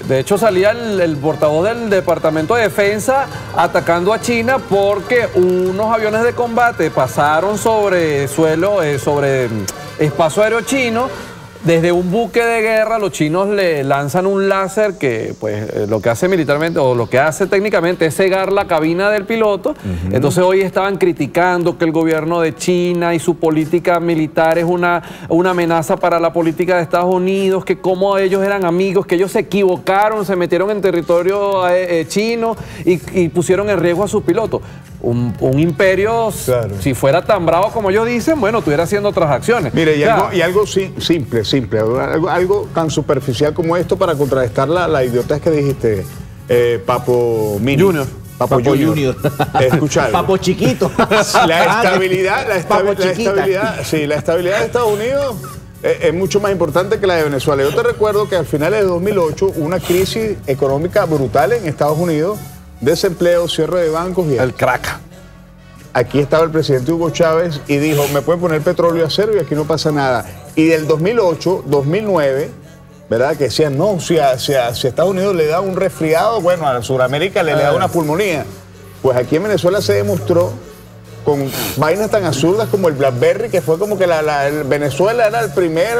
de hecho salía el portavoz del Departamento de Defensa atacando a China porque unos aviones de combate pasaron sobre espacio aéreo chino Desde un buque de guerra los chinos le lanzan un láser que pues lo que hace militarmente o lo que hace técnicamente es cegar la cabina del piloto. Entonces hoy estaban criticando que el gobierno de China y su política militar es una amenaza para la política de Estados Unidos, que como ellos eran amigos, que ellos se equivocaron, se metieron en territorio chino y pusieron en riesgo a sus pilotos. Un imperio, claro, si fuera tan bravo como ellos dicen, bueno, estuviera haciendo otras acciones. Mire, y claro, algo simple, algo tan superficial como esto para contrarrestar la idiotez que dijiste, Papo Mini Junior. Papo Junior. Escuchar. Papo Chiquito. La estabilidad de Estados Unidos es mucho más importante que la de Venezuela. Yo te recuerdo que al final de 2008 una crisis económica brutal en Estados Unidos, desempleo, cierre de bancos y el crack. Aquí estaba el presidente Hugo Chávez y dijo, me pueden poner petróleo y acero y aquí no pasa nada. Y del 2008, 2009, ¿verdad? Que decían, no, si a Estados Unidos le da un resfriado, bueno, a Sudamérica le da una pulmonía. Pues aquí en Venezuela se demostró con vainas tan absurdas como el BlackBerry, que fue como que Venezuela era el primer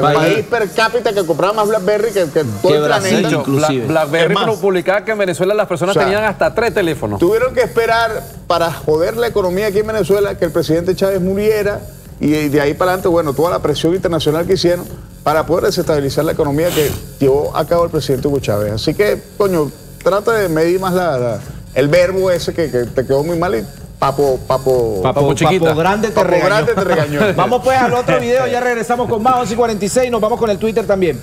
país per cápita que compraba más BlackBerry que todo el planeta. Inclusive. BlackBerry lo publicaba que en Venezuela las personas tenían hasta 3 teléfonos. Tuvieron que esperar para joder la economía aquí en Venezuela que el presidente Chávez muriera y de ahí para adelante, bueno, toda la presión internacional que hicieron para poder desestabilizar la economía que llevó a cabo el presidente Hugo Chávez. Así que, coño, trata de medir más el verbo ese que te quedó muy mal. Y Papo grande te regañó. Vamos pues al otro video, ya regresamos con más 11:46, nos vamos con el Twitter también.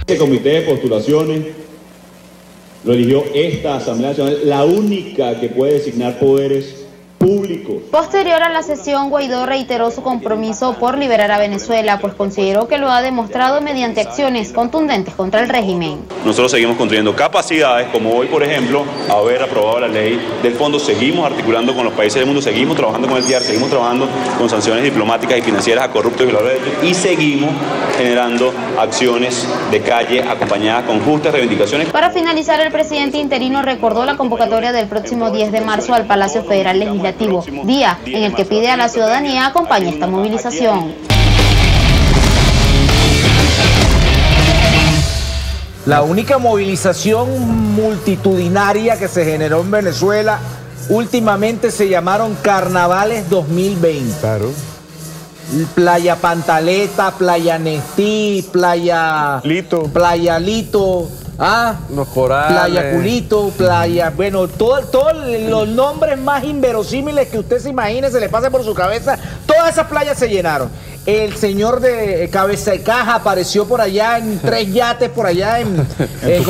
Este comité de postulaciones lo eligió esta Asamblea Nacional, la única que puede designar poderes públicos. Posterior a la sesión, Guaidó reiteró su compromiso por liberar a Venezuela, pues consideró que lo ha demostrado mediante acciones contundentes contra el régimen. Nosotros seguimos construyendo capacidades, como hoy, por ejemplo, haber aprobado la ley del fondo, seguimos articulando con los países del mundo, seguimos trabajando con el TIAR, seguimos trabajando con sanciones diplomáticas y financieras a corruptos y violadores de derechos, y seguimos generando acciones de calle acompañadas con justas reivindicaciones. Para finalizar, el presidente interino recordó la convocatoria del próximo 10 de marzo al Palacio Federal Legislativo, día en el que pide a la ciudadanía acompañe esta movilización. La única movilización multitudinaria que se generó en Venezuela últimamente se llamaron Carnavales 2020. Claro. Playa Pantaleta, Playa Nestí, Playa Lito, Los Corales, Playa Culito, Playa... Bueno, todos los nombres más inverosímiles que usted se imagine, se le pase por su cabeza. Todas esas playas se llenaron. El señor de cabeza de caja apareció por allá en 3 yates, por allá en... en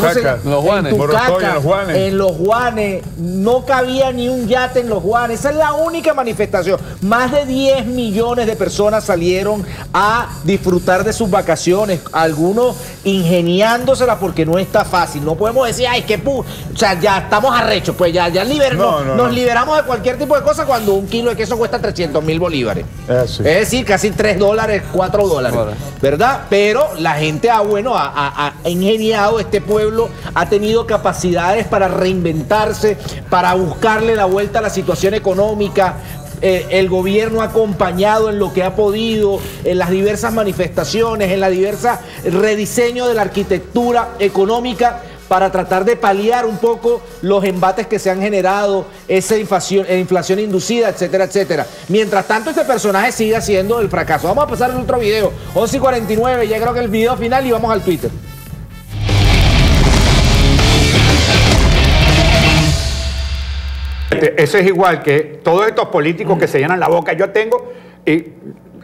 Los Juanes. No cabía ni un yate en Los Juanes. Esa es la única manifestación. Más de 10 millones de personas salieron a disfrutar de sus vacaciones. Algunos ingeniándoselas porque no está fácil. No podemos decir, ay, que pu... O sea, ya estamos arrechos. Pues nos liberamos de cualquier tipo de cosa cuando un kilo de queso cuesta 300.000 bolívares. Es decir, casi 3 dólares, 4 dólares, ¿verdad? Pero la gente ha ingeniado, este pueblo ha tenido capacidades para reinventarse, para buscarle la vuelta a la situación económica. El gobierno ha acompañado en lo que ha podido, en las diversas manifestaciones, en la diversa rediseño de la arquitectura económica, para tratar de paliar un poco los embates que se han generado, esa inflación inducida, etcétera, etcétera. Mientras tanto, este personaje sigue haciendo el fracaso. Vamos a pasar al otro video, 11:49, ya creo que el video final, y vamos al Twitter. Eso es igual que todos estos políticos que se llenan la boca. Yo tengo...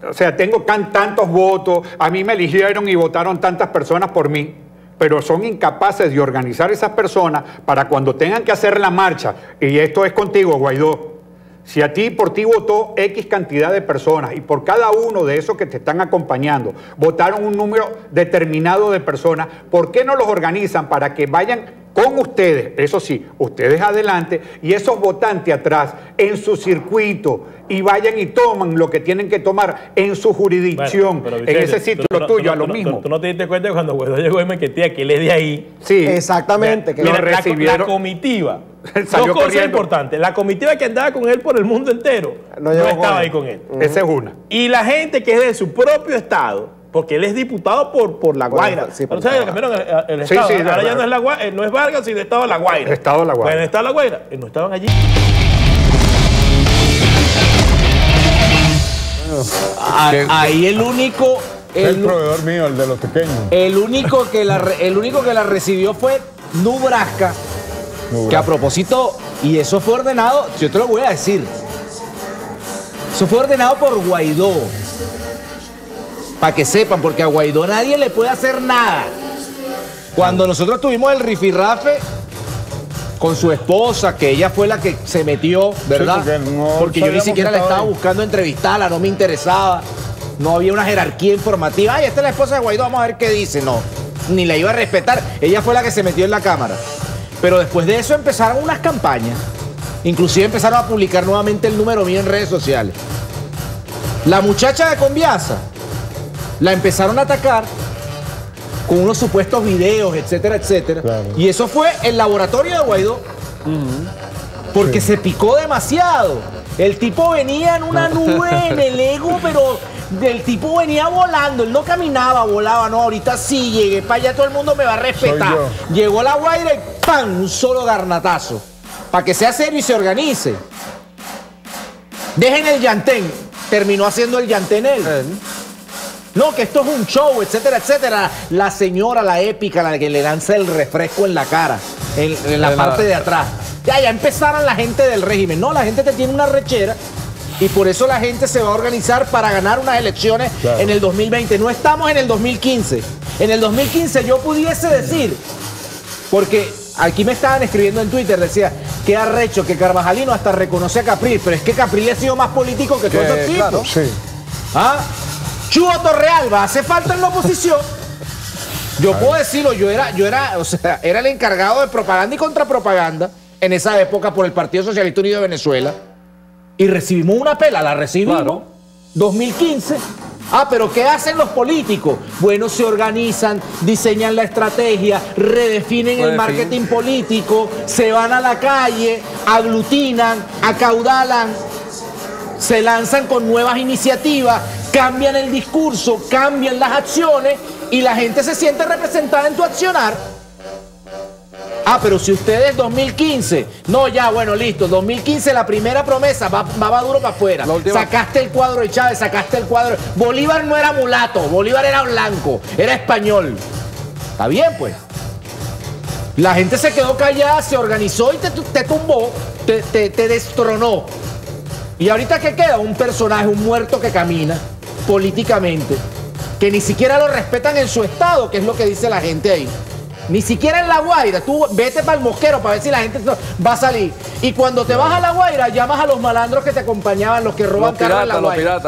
o sea, tengo tantos votos, a mí me eligieron y votaron tantas personas por mí, pero son incapaces de organizar esas personas para cuando tengan que hacer la marcha. Y esto es contigo, Guaidó. Si a ti, por ti votó X cantidad de personas y por cada uno de esos que te están acompañando votaron un número determinado de personas, ¿por qué no los organizan para que vayan con ustedes? Eso sí, ustedes adelante y esos votantes atrás en su circuito, y vayan y toman lo que tienen que tomar en su jurisdicción, bueno, Vicente, en ese sitio lo tuyo. ¿Tú no te diste cuenta de cuando Guaidó llegó y me quedé aquí, le di ahí? Sí, exactamente. Que lo recibieron. La comitiva Dos cosas importantes. La comitiva que andaba con él por el mundo entero no estaba ahí con él. Esa es una. Y la gente que es de su propio estado, porque él es diputado por La Guaira. Pero ¿sabes? Cambiaron el estado. Ahora ya no es, no es Vargas, sino el estado de La Guaira. El estado de La Guaira. Pues el estado de La Guaira. No estaban allí. Ahí el único... El proveedor mío, el de los pequeños. El único que la recibió fue Nubrasca. Que a propósito, y eso fue ordenado, yo te lo voy a decir. Eso fue ordenado por Guaidó. Para que sepan, porque a Guaidó nadie le puede hacer nada. Cuando nosotros tuvimos el rifirrafe con su esposa, que ella fue la que se metió, ¿verdad? Sí, porque yo ni siquiera la estaba buscando entrevistarla, no me interesaba. No había una jerarquía informativa. Ay, esta es la esposa de Guaidó, vamos a ver qué dice. No, ni la iba a respetar. Ella fue la que se metió en la cámara. Pero después de eso empezaron unas campañas. Inclusive empezaron a publicar nuevamente el número mío en redes sociales. La muchacha de Conviasa la empezaron a atacar con unos supuestos videos, etcétera, etcétera. Claro. Y eso fue el laboratorio de Guaidó. Porque se picó demasiado. El tipo venía en una nube en el ego, pero... El tipo venía volando, él no caminaba, volaba, no, ahorita sí llegué para allá, todo el mundo me va a respetar. Llegó La Guaira y ¡pam! Un solo garnatazo. Para que sea serio y se organice. Dejen el llantén. Terminó haciendo el llantén él. No, que esto es un show, etcétera, etcétera. La señora, la épica, la que le lanza el refresco en la cara, en la parte de atrás. Ya empezaron la gente del régimen. No, la gente te tiene una rechera. Y por eso la gente se va a organizar para ganar unas elecciones en el 2020. No estamos en el 2015. En el 2015 yo pudiese decir, porque aquí me estaban escribiendo en Twitter, decía, qué arrecho que Carvajalino hasta reconoce a Capriles, pero es que Capriles ha sido más político que todo ese tipo. Claro, sí. Chugo Torrealba, hace falta en la oposición. Yo puedo decirlo, yo era el encargado de propaganda y contrapropaganda en esa época por el Partido Socialista Unido de Venezuela. Y recibimos una pela, la recibimos, 2015. Pero ¿qué hacen los políticos? Bueno, se organizan, diseñan la estrategia, redefinen el marketing político, se van a la calle, aglutinan, acaudalan, se lanzan con nuevas iniciativas, cambian el discurso, cambian las acciones y la gente se siente representada en tu accionar. Pero si ustedes 2015, no, ya, bueno, listo, 2015 la primera promesa, va Maduro para afuera. Sacaste el cuadro de Chávez, sacaste el cuadro. Bolívar no era mulato, Bolívar era blanco, era español. Está bien, pues. La gente se quedó callada, se organizó y te tumbó, te destronó. Y ahorita ¿qué queda? Un personaje, un muerto que camina políticamente, que ni siquiera lo respetan en su estado, que es lo que dice la gente ahí. Ni siquiera en La Guaira, tú vete para el mosquero para ver si la gente va a salir. Y cuando te vas a La Guaira, llamas a los malandros que te acompañaban, los que roban carros en La Guaira.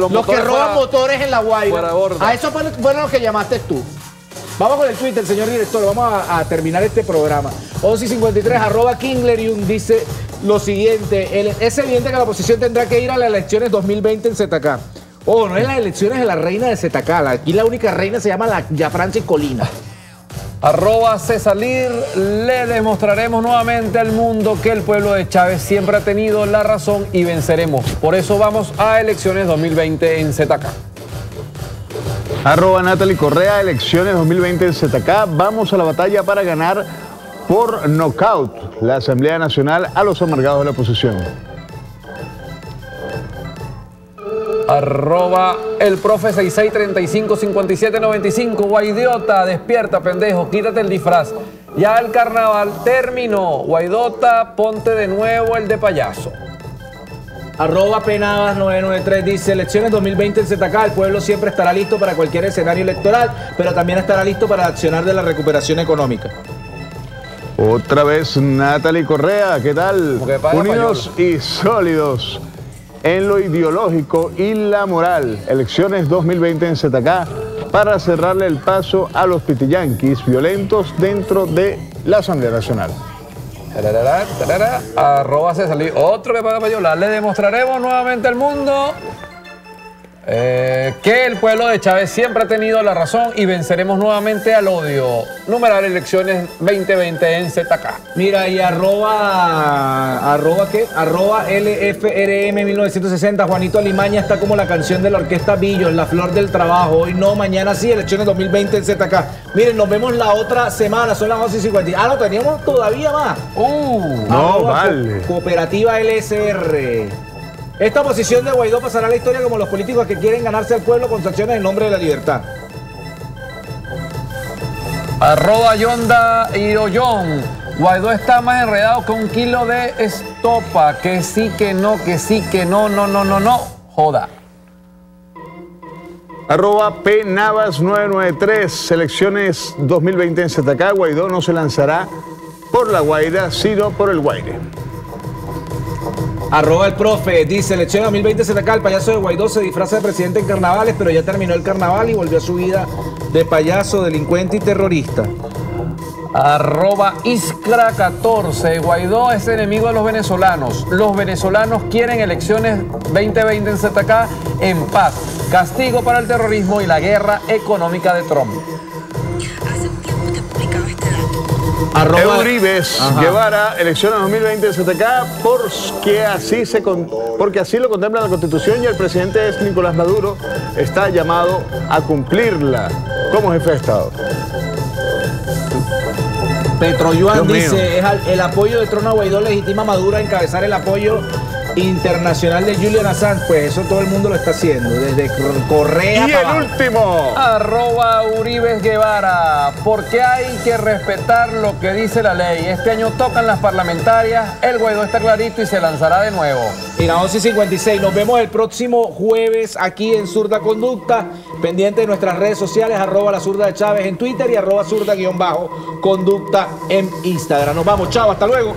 Los que roban motores en La Guaira. A esos fueron los que llamaste tú. Vamos con el Twitter, señor director, vamos a terminar este programa. 11:53, arroba Kinglerium dice lo siguiente. Es evidente que la oposición tendrá que ir a las elecciones 2020 en ZK. Oh, no es las elecciones de la reina de Zetacala. Aquí la única reina se llama la Yafranchi Colina. Arroba Cesalir, le demostraremos nuevamente al mundo que el pueblo de Chávez siempre ha tenido la razón y venceremos. Por eso vamos a elecciones 2020 en ZK. Arroba Natalie Correa, elecciones 2020 en ZK. Vamos a la batalla para ganar por nocaut la Asamblea Nacional a los amargados de la oposición. Arroba el profe 66355795. Guaidota, despierta pendejo, quítate el disfraz. Ya el carnaval terminó. Guaidota, ponte de nuevo el de payaso. Arroba Penabas 993 dice, elecciones 2020 en ZK, el pueblo siempre estará listo para cualquier escenario electoral, pero también estará listo para accionar de la recuperación económica. Otra vez Natalie Correa, ¿qué tal? Unidos y sólidos en lo ideológico y la moral. Elecciones 2020 en ZK para cerrarle el paso a los pitiyanquis violentos dentro de la Asamblea Nacional. Arroba César, otro que paga payola. Le demostraremos nuevamente al mundo Que el pueblo de Chávez siempre ha tenido la razón y venceremos nuevamente al odio. Numeral elecciones 2020 en ZK. Mira, y arroba ¿qué? Arroba LFRM1960. Juanito Alimaña está como la canción de la orquesta Billos, la flor del trabajo. Hoy no, mañana sí, elecciones 2020 en ZK. Miren, nos vemos la otra semana, son las 11:50. Ah, no, teníamos todavía más. No, vale. Cooperativa LSR. Esta posición de Guaidó pasará a la historia como los políticos que quieren ganarse al pueblo con sanciones en nombre de la libertad. Arroba Yonda y Ollón. Guaidó está más enredado que un kilo de estopa. Que sí, que no, que sí, que no, no, no, no, no. Joda. Arroba Pnavas993. Elecciones 2020 en ZK. Guaidó no se lanzará por La Guaira, sino por el Guaire. Arroba el profe, dice, elección 2020 se acá, el payaso de Guaidó se disfraza de presidente en carnavales, pero ya terminó el carnaval y volvió a su vida de payaso, delincuente y terrorista. Arroba Iskra 14, Guaidó es enemigo de los venezolanos quieren elecciones 2020 en ZK en paz, castigo para el terrorismo y la guerra económica de Trump. Arroba Uribes, Guevara, elecciones 2020 de ZK, porque así lo contempla la Constitución y el presidente es Nicolás Maduro, está llamado a cumplirla como jefe de Estado. Petrojuan dice, el apoyo de Trono a Guaidó legitima a Maduro a encabezar el apoyo internacional de Julian Assange. Pues eso todo el mundo lo está haciendo, desde Correa. Y el último, arroba Uribes Guevara, porque hay que respetar lo que dice la ley. Este año tocan las parlamentarias, el Guaidó está clarito y se lanzará de nuevo. Y la 11:56, nos vemos el próximo jueves aquí en Zurda Conducta, pendiente de nuestras redes sociales, arroba la Zurda de Chávez en Twitter y arroba Zurda_Conducta en Instagram. Nos vamos, chao, hasta luego.